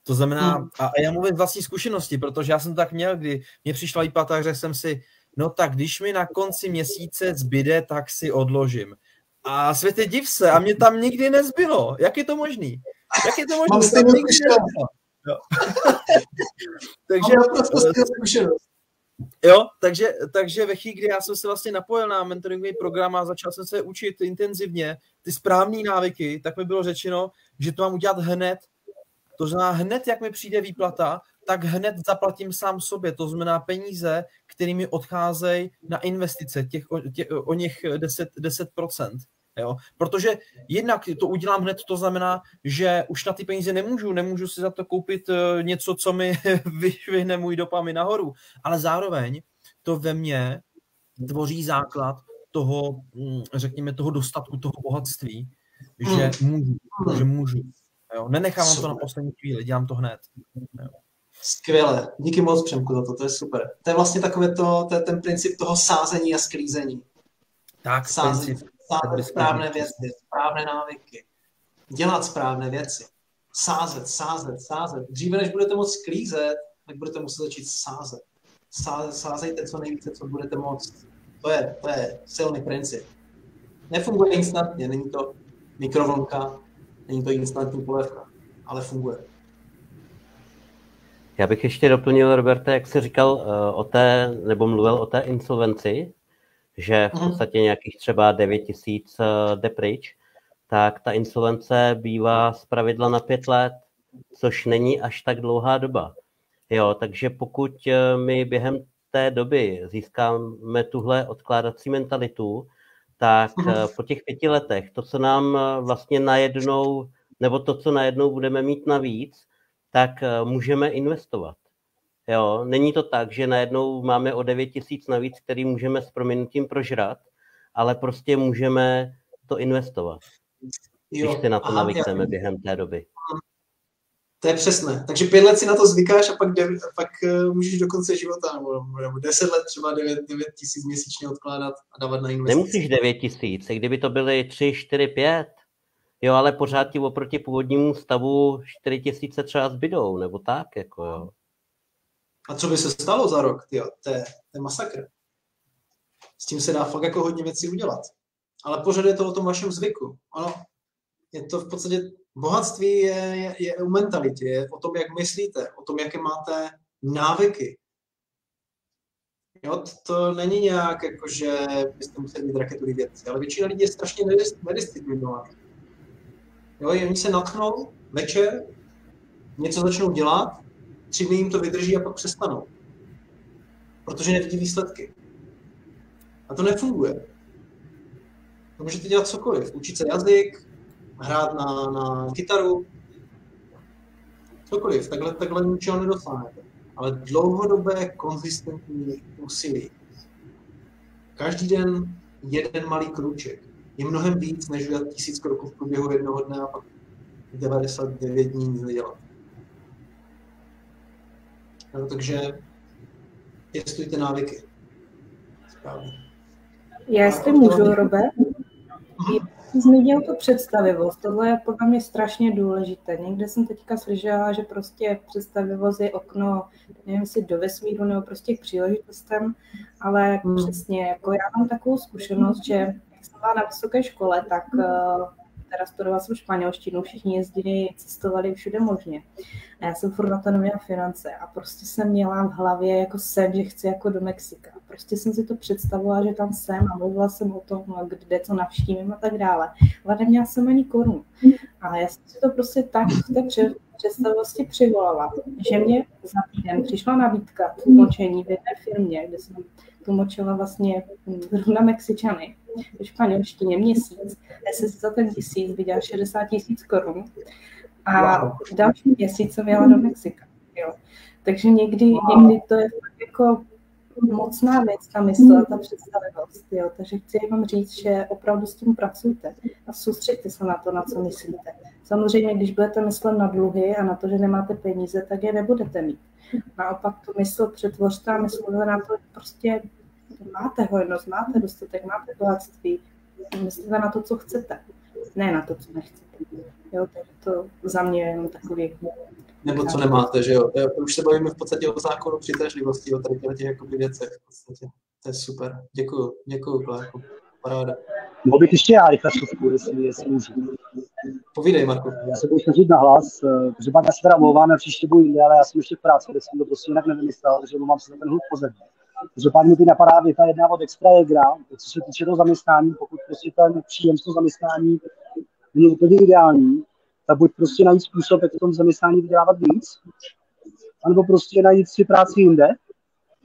To znamená, a já mluvím z vlastní zkušenosti, protože já jsem to tak měl, kdy mě přišla výplata a řekl jsem si, no tak když mi na konci měsíce zbyde, tak si odložím. A světe div se, a mě tam nikdy nezbylo. Jak je to možný? Jak je to možný? Tam nikdy nezbylo. Jo. takže, jo, takže, takže ve chvíli, kdy já jsem se vlastně napojil na mentoringový program a začal jsem se učit intenzivně ty správné návyky, tak mi bylo řečeno, že to mám udělat hned. To znamená, hned jak mi přijde výplata, tak hned zaplatím sám sobě. To znamená peníze, kterými odcházejí na investice, těch, tě, o nich deset procent. Jo? Protože jednak to udělám hned, to znamená, že už na ty peníze nemůžu, nemůžu si za to koupit něco, co mi vyhne můj dopami nahoru. Ale zároveň to ve mně tvoří základ toho, řekněme, toho dostatku, toho bohatství, že můžu, že můžu. Jo, nenechávám super. To na poslední chvíli, dělám to hned. Jo. Skvěle, díky moc Přemku za to, to je super. To je vlastně takové to, to je ten princip toho sázení a sklízení. Tak, sázení, sázet správné věci, správné návyky, dělat správné věci, sázet, sázet, sázet. Dříve, než budete moct sklízet, tak budete muset začít sázet. Sá, sázejte co nejvíce, co budete moct. To je, to je silný princip. Nefunguje instantně, není to mikrovlnka, není to instantní polévka, ale funguje. Já bych ještě doplnil, Roberte, jak jsi říkal o té, nebo mluvil o té insolvenci, že v podstatě nějakých třeba devět tisíc jde pryč, tak ta insolvence bývá zpravidla na pět let, což není až tak dlouhá doba. Jo, takže pokud my během té doby získáme tuhle odkládací mentalitu, tak po těch pěti letech to, co nám vlastně najednou, nebo to, co najednou budeme mít navíc, tak můžeme investovat. Jo? Není to tak, že najednou máme o devět tisíc navíc, který můžeme s prominutím prožrat, ale prostě můžeme to investovat, jo, když se na to aha, navykneme já. Během té doby. To je přesné. Takže pět let si na to zvykáš a pak, dev, pak uh, můžeš do konce života, nebo, nebo deset let třeba devět, devět tisíc měsíčně odkládat a dávat na investice. Nemusíš devět tisíc, kdyby to byly tři, čtyři, pět, jo, ale pořád ti oproti původnímu stavu čtyři tisíce třeba zbydou, nebo tak, jako jo. A co by se stalo za rok, tyjo, to je, je masakr. S tím se dá fakt jako hodně věcí udělat. Ale pořád je to o tom vašem zvyku. Ano, je to v podstatě... Bohatství je, je, je o mentalitě, je o tom, jak myslíte, o tom, jaké máte návyky. Jo, to není nějak jako, že byste museli mít raketový věci, ale většina lidí je strašně nedisciplinovaná. Jo, oni se natchnou večer, něco začnou dělat, tři dny jim to vydrží a pak přestanou. Protože nevidí výsledky. A to nefunguje. To můžete dělat cokoliv. Učit se jazyk, hrát na, na kytaru, cokoliv. Takhle, takhle ničeho nedosáhnete. Ale dlouhodobé, konzistentní úsilí. Každý den jeden malý krůček. Je mnohem víc, než udělat tisíc kroků v průběhu jednoho dne a pak devadesát devět dní nic nedělat. No, takže pěstujte návyky. Správně. Já jestli můžu, to... Robert, jsi zmínil tu představivost. Tohle je podle mě strašně důležité. Někde jsem teďka slyšela, že prostě představivost je okno, nevím, si do vesmíru nebo prostě k příležitostem, ale hmm. přesně, jako já mám takovou zkušenost, že jak jsem byla na vysoké škole, tak teda studovala jsem španělštinu, všichni jezdili, cestovali všude možně. A já jsem furt na to neměla finance a prostě jsem měla v hlavě jako sen, že chci jako do Mexika. Prostě jsem si to představovala, že tam jsem a mluvila jsem o tom, kde co navštívím a tak dále. Ale neměla jsem ani korunu. A já jsem si to prostě tak v té představosti přivolala, že mě za týden přišla nabídka tlumočení v jedné firmě, kde jsem tlumočila vlastně zrovna Mexičany ve španělštině měsíc. Já jsem si za ten měsíc vydělala šedesát tisíc korun a wow. další měsíc jsem jela do Mexika. Jo. Takže někdy, wow. někdy to je jako mocná věc, ta mysl, ta představivost. Jo. Takže chci vám říct, že opravdu s tím pracujte a soustřeďte se na to, na co myslíte. Samozřejmě, když budete myslet na dluhy a na to, že nemáte peníze, tak je nebudete mít. Naopak tu mysl přetvořte a myslete na to, že prostě máte hojnost, máte dostatek, máte bohatství. Myslíte na to, co chcete, ne na to, co nechcete. Jo, takže to za mě je jenom takový... Nebo co nemáte, že jo? To už se bavíme v podstatě o zákonu přitažlivosti, o tady těch jakoby věcech v podstatě. To je super. Děkuju, děkuju, Klárku. Paráda. Mohl bych ještě já rychle vstupku, jestli, jestli můžu. Povídej, Marku. Já se budu snažit na hlas, protože pak já se teda mluvám, na příště budu jinde, ale já jsem ještě v práci, kde jsem to prostě jinak nevymyslel, že mám se na ten hluk pozadí. Takže pár mi ty napadá věta jedna od Extra Egra, co se týče toho zaměstnání, pokud prostě ten příjem z toho zaměstnání není úplně ideální, tak buď prostě najít způsob, jak v tom zaměstnání vydělávat víc, anebo prostě najít si práci jinde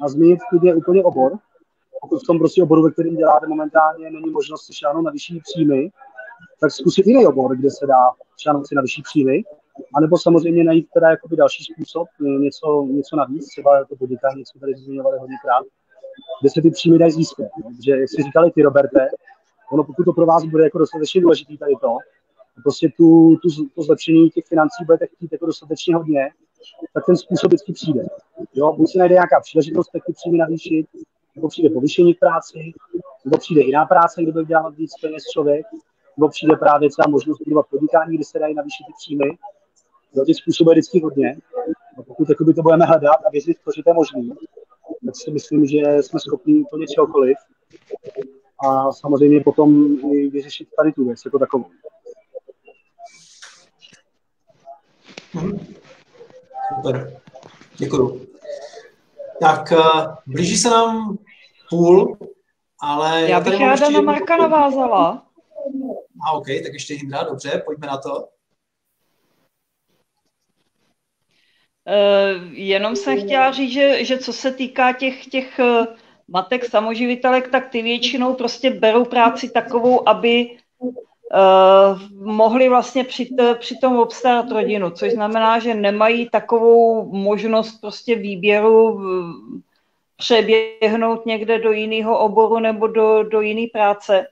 a změnit klidně úplně obor. Pokud v tom prostě oboru, ve kterém děláte momentálně, není možnost si šáhnout na vyšší příjmy, tak zkusit jiný obor, kde se dá šáhnout si na vyšší příjmy, anebo samozřejmě najít teda jakoby další způsob, něco, něco navíc, třeba to podnikání, něco tady zmiňovali hodněkrát, kde se ty příjmy dají získat. Takže jak jsi říkali ty, Roberte, ono pokud to pro vás bude jako dostatečně důležitý tady to, prostě tu, tu, to zlepšení těch financí budete chtít jako dostatečně hodně, tak ten způsob vždycky přijde. Jo, buď se najde nějaká příležitost, tak ty příjmy navýšit, nebo přijde povýšení v práci, nebo přijde jiná práce, kde bude dělat víc peněz člověk, nebo přijde právě třeba možnost budovat podnikání, kde se dají navýšit ty příjmy. Jo, těch způsobů je vždycky hodně. A pokud jakoby, to budeme hledat a věřit, že to je možné, tak si myslím, že jsme schopni úplně čehokoliv a samozřejmě potom i vyřešit tady tu věc jako takovou. Hmm. Super, děkuju. Tak uh, blíží se nám půl, ale... Já bych ráda na Marka navázala. A ok, tak ještě Hindra, dobře, pojďme na to. Uh, jenom jsem chtěla říct, že, že co se týká těch, těch matek samoživitelek, tak ty většinou prostě berou práci takovou, aby... Uh, mohli vlastně při, t, při tom obstarat rodinu, což znamená, že nemají takovou možnost prostě výběru v, přeběhnout někde do jiného oboru nebo do, do jiné práce.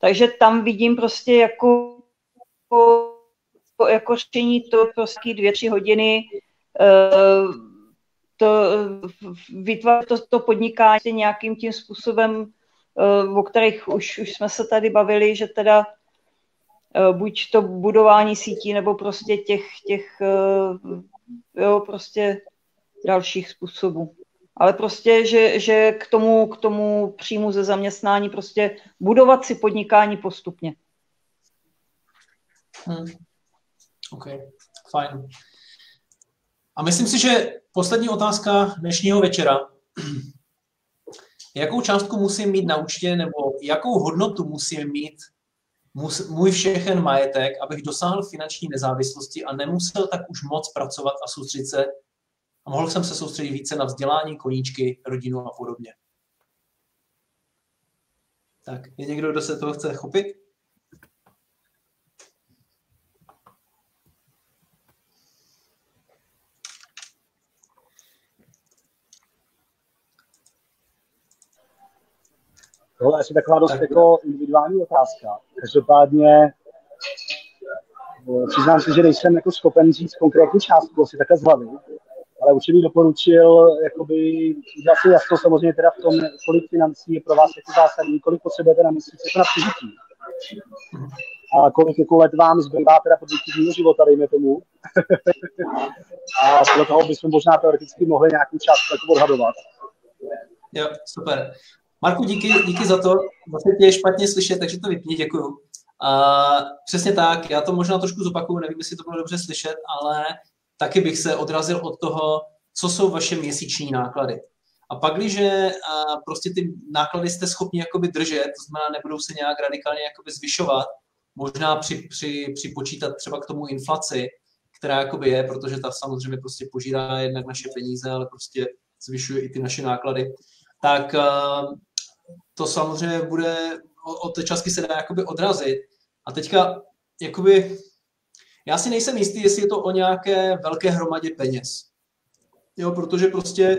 Takže tam vidím prostě jako, jako, jako řešení to prostě dvě, tři hodiny uh, to, vytvářet to, to podnikání nějakým tím způsobem, uh, o kterých už, už jsme se tady bavili, že teda buď to budování sítí, nebo prostě těch, těch jo, prostě dalších způsobů. Ale prostě, že, že k tomu, k tomu příjmu ze zaměstnání prostě budovat si podnikání postupně. Hmm. OK, fajn. A myslím si, že poslední otázka dnešního večera. Jakou částku musím mít na účtě, nebo jakou hodnotu musím mít můj všechen majetek, abych dosáhl finanční nezávislosti a nemusel tak už moc pracovat a soustředit se a mohl jsem se soustředit více na vzdělání, koníčky, rodinu a podobně. Tak, je někdo, kdo se toho chce chopit? Tohle je asi taková dost tak. jako individuální otázka. Každopádně přiznám se, že nejsem jako schopen říct konkrétní částku, asi takhle z hlavy, ale určitě bych doporučil jakoby, asi jasno samozřejmě teda v tom, kolik financí je pro vás jako zásadní, kolik potřebujete na měsíc jako na přežití. A kolik jako let vám zbývá teda produktivního života, dejme tomu. A podle toho bychom možná teoreticky mohli nějakou částku jako odhadovat. Jo, super. Marku, díky, díky za to. Vlastně tě je špatně slyšet, takže to vypni, děkuju. Uh, přesně tak, já to možná trošku zopakuju, nevím, jestli to bylo dobře slyšet, ale taky bych se odrazil od toho, co jsou vaše měsíční náklady. A pak, když uh, prostě ty náklady jste schopni jakoby držet, to znamená, nebudou se nějak radikálně jakoby zvyšovat, možná při, při, připočítat třeba k tomu inflaci, která jakoby je, protože ta samozřejmě prostě požírá jednak naše peníze, ale prostě zvyšuje i ty naše náklady, tak uh, to samozřejmě bude, od té částky se dá jakoby odrazit. A teďka, jakoby, já si nejsem jistý, jestli je to o nějaké velké hromadě peněz. Jo, protože prostě,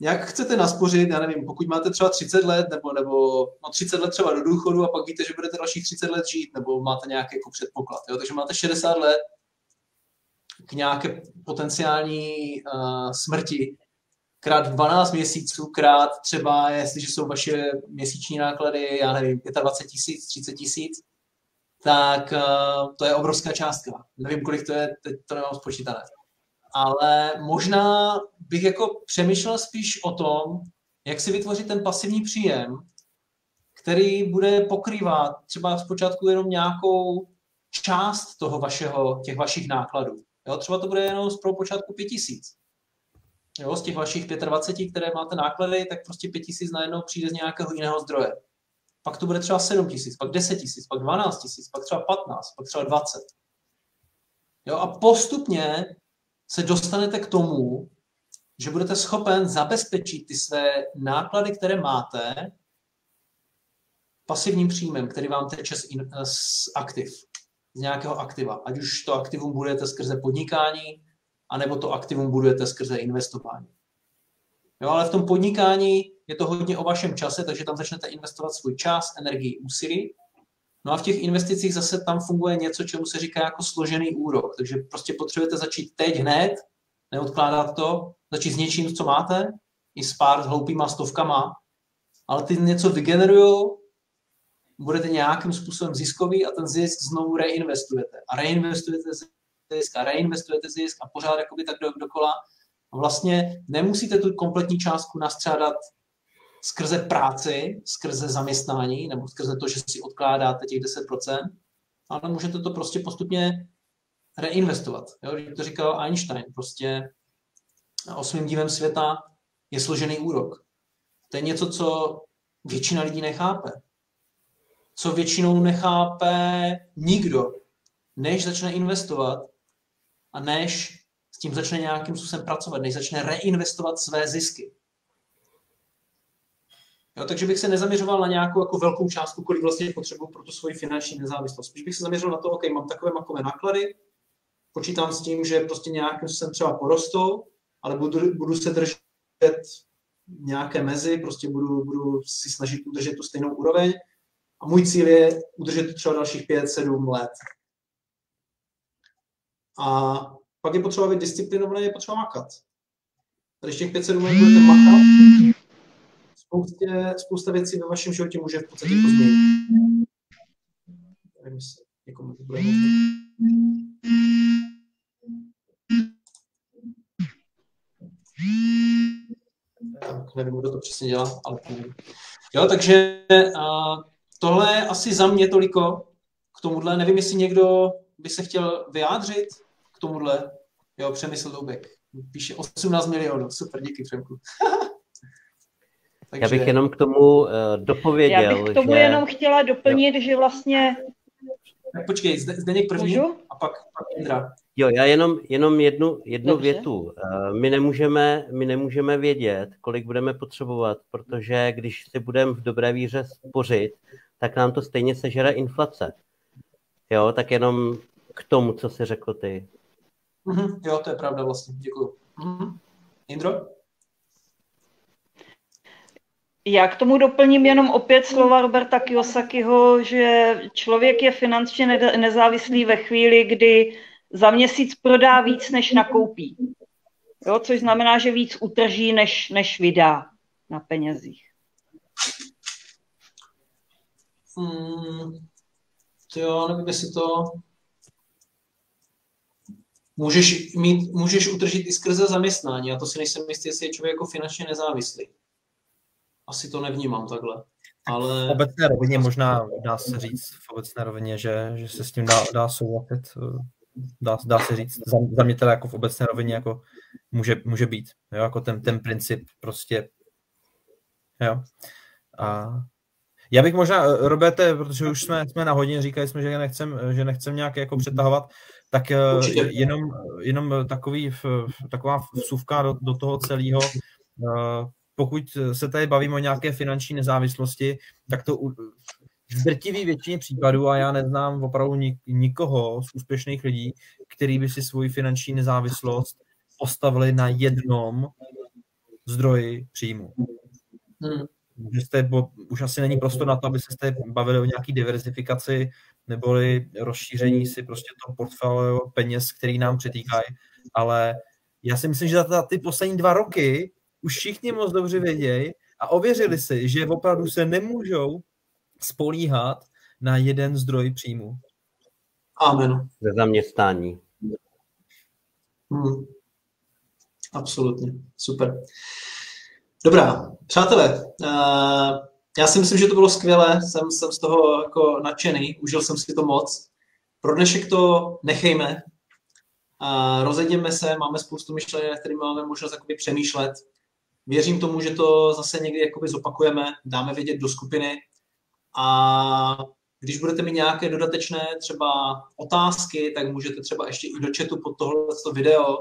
jak chcete naspořit, já nevím, pokud máte třeba třicet let, nebo, nebo no třicet let třeba do důchodu a pak víte, že budete dalších třicet let žít, nebo máte nějaký jako předpoklad. Jo, takže máte šedesát let k nějaké potenciální uh, smrti, krát dvanáct měsíců, krát třeba, jestliže jsou vaše měsíční náklady, já nevím, dvacet pět tisíc, třicet tisíc, tak uh, to je obrovská částka. Nevím, kolik to je, teď to nemám spočítané. Ale možná bych jako přemýšlel spíš o tom, jak si vytvořit ten pasivní příjem, který bude pokrývat třeba zpočátku jenom nějakou část toho vašeho, těch vašich nákladů. Jo, třeba to bude jenom z pro počátku pět tisíc. Jo, z těch vašich dvacet pět, které máte náklady, tak prostě pět tisíc najednou přijde z nějakého jiného zdroje. Pak to bude třeba sedm tisíc, pak deset tisíc, pak dvanáct tisíc, pak třeba patnáct, pak třeba dvacet. Jo, a postupně se dostanete k tomu, že budete schopen zabezpečit ty své náklady, které máte, pasivním příjmem, který vám teče z, in, z aktiv, z nějakého aktiva. Ať už to aktivum budete skrze podnikání, anebo to aktivum budujete skrze investování. Jo, ale v tom podnikání je to hodně o vašem čase, takže tam začnete investovat svůj čas, energii, úsilí. No a v těch investicích zase tam funguje něco, čemu se říká jako složený úrok. Takže prostě potřebujete začít teď hned, neodkládat to, začít s něčím, co máte, i s pár hloupýma stovkama, ale ty něco vygenerujou, budete nějakým způsobem ziskový a ten zisk znovu reinvestujete. A reinvestujete zisk a reinvestujete zisk a pořád jakoby tak do, dokola. Vlastně nemusíte tu kompletní částku nastřádat skrze práci, skrze zaměstnání nebo skrze to, že si odkládáte těch deset procent, ale můžete to prostě postupně reinvestovat. Jo? To říkal Einstein, prostě osmým divem světa je složený úrok. To je něco, co většina lidí nechápe. Co většinou nechápe nikdo, než začne investovat a než s tím začne nějakým způsobem pracovat, než začne reinvestovat své zisky. Jo, takže bych se nezaměřoval na nějakou jako velkou částku, kolik vlastně potřebuji pro tu svoji finanční nezávislost. Spíš bych se zaměřil na to, OK, mám takové makové náklady, počítám s tím, že prostě nějakým způsobem třeba porostou, ale budu, budu se držet nějaké mezi, prostě budu, budu si snažit udržet tu stejnou úroveň a můj cíl je udržet třeba dalších pět sedm let. A pak je potřeba být disciplinovaný, je potřeba makat. A když těch pět sedm let budete makat, spoustě, spousta věcí ve vašem životě může v podstatě pozměnit. Nevím, jestli někomu to bude možné. Tak, nevím, kdo to přesně dělá, ale nevím. Jo, takže a, tohle je asi za mě toliko k tomuhle. Nevím, jestli někdo by se chtěl vyjádřit k tomuhle. Jo, Přemysl Doubek. Píše osmnáct milionů. Super, díky, Přemku. Takže... Já bych jenom k tomu uh, dopověděl. Já bych k tomu že... jenom chtěla doplnit, jo. že vlastně Počkej, Zdeněk první a pak, pak Indra. Jo, já jenom, jenom jednu, jednu větu. My nemůžeme, my nemůžeme vědět, kolik budeme potřebovat, protože když si budeme v dobré víře spořit, tak nám to stejně sežere inflace. Jo, tak jenom k tomu, co jsi řekl ty. Mm-hmm, jo, to je pravda vlastně, děkuju. Mm-hmm. Indro? Já k tomu doplním jenom opět slova Roberta Kiyosakiho, že člověk je finančně nezávislý ve chvíli, kdy za měsíc prodá víc, než nakoupí. Jo, což znamená, že víc utrží, než, než vydá na penězích. Hmm, jo, nevím, jestli to... Můžeš, mít, můžeš utržit i skrze zaměstnání, a to si nejsem jistý, jestli je člověk jako finančně nezávislý. Asi to nevnímám takhle. Ale... V obecné rovině možná dá se říct, v obecné rovině, že, že se s tím dá, dá souhlasit, dá, dá se říct, za, za mě teda jako v obecné rovině jako může, může být, jo, jako ten, ten princip prostě, jo. A já bych možná, Roberte, protože už jsme, jsme na hodině, říkali jsme, že nechcem, že nechcem nějak jako přetahovat, tak určitě. jenom, jenom takový, taková vsuvka do, do toho celého. Pokud se tady bavíme o nějaké finanční nezávislosti, tak to v drtivé většině případů, a já neznám opravdu nikoho z úspěšných lidí, který by si svoji finanční nezávislost postavili na jednom zdroji příjmu. Hmm. Jste, už asi není prostor na to, aby se jste bavili o nějaké diverzifikaci neboli rozšíření si prostě toho portfolio peněz, který nám přitýkají, ale já si myslím, že za ty poslední dva roky už všichni moc dobře vědějí a ověřili si, že opravdu se nemůžou spolíhat na jeden zdroj příjmu. Amen. Ze zaměstnání. Hmm. Absolutně. Super. Dobrá, přátelé, já si myslím, že to bylo skvělé, jsem, jsem z toho jako nadšený, užil jsem si to moc. Pro dnešek to nechejme, rozejděme se, máme spoustu myšlenek, na kterými máme možnost přemýšlet. Věřím tomu, že to zase někdy zopakujeme, dáme vědět do skupiny. A když budete mít nějaké dodatečné třeba otázky, tak můžete třeba ještě i do chatu pod tohleto video.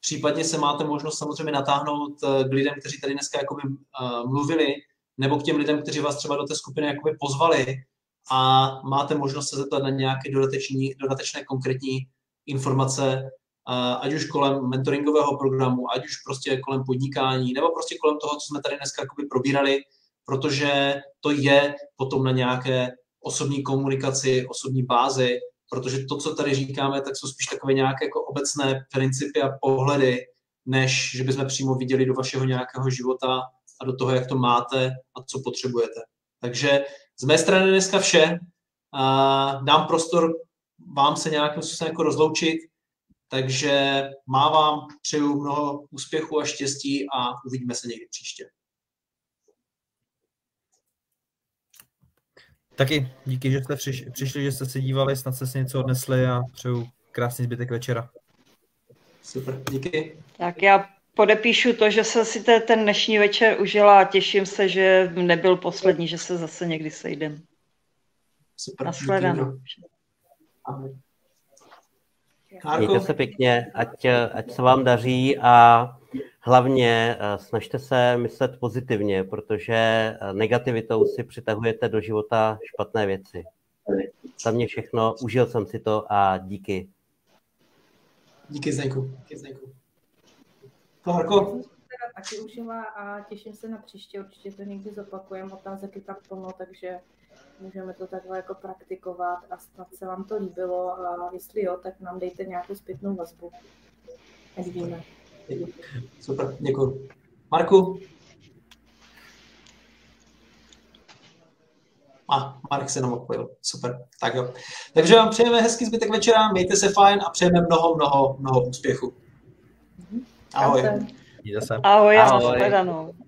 Případně se máte možnost samozřejmě natáhnout k lidem, kteří tady dneska jakoby mluvili, nebo k těm lidem, kteří vás třeba do té skupiny jakoby pozvali, a máte možnost se zeptat na nějaké dodateční, dodatečné konkrétní informace, ať už kolem mentoringového programu, ať už prostě kolem podnikání, nebo prostě kolem toho, co jsme tady dneska jakoby probírali, protože to je potom na nějaké osobní komunikaci, osobní bázi, protože to, co tady říkáme, tak jsou spíš takové nějaké jako obecné principy a pohledy, než že bychom přímo viděli do vašeho nějakého života a do toho, jak to máte a co potřebujete. Takže z mé strany dneska vše. Dám prostor vám se nějakým způsobem jako rozloučit, takže má vám přeju mnoho úspěchu a štěstí a uvidíme se někdy příště. Taky díky, že jste přišli, přišli, že jste se dívali, snad jste si něco odnesli a přeju krásný zbytek večera. Super, díky. Tak já podepíšu to, že jsem si ten dnešní večer užila a těším se, že nebyl poslední, že se zase někdy sejdeme. Super. Nashledanou. Mějte se pěkně, ať, ať se vám daří a hlavně snažte se myslet pozitivně, protože negativitou si přitahujete do života špatné věci. Za mě všechno, užil jsem si to a díky. Díky, Zdenku. Harko? Já jsem taky užila a těším se na příště, určitě to někdy zopakujeme, otázek je tam plno, takže můžeme to takhle jako praktikovat a snad se vám to líbilo a jestli jo, tak nám dejte nějakou zpětnou vazbu. Tak víme. Super, děkuji. Marku? A, Mark se nám odpojil, super, tak jo. Takže vám přejeme hezký zbytek večera, mějte se fajn a přejeme mnoho, mnoho, mnoho úspěchu. Ahoj. Ahoj. Ahoj, já vás hledanou.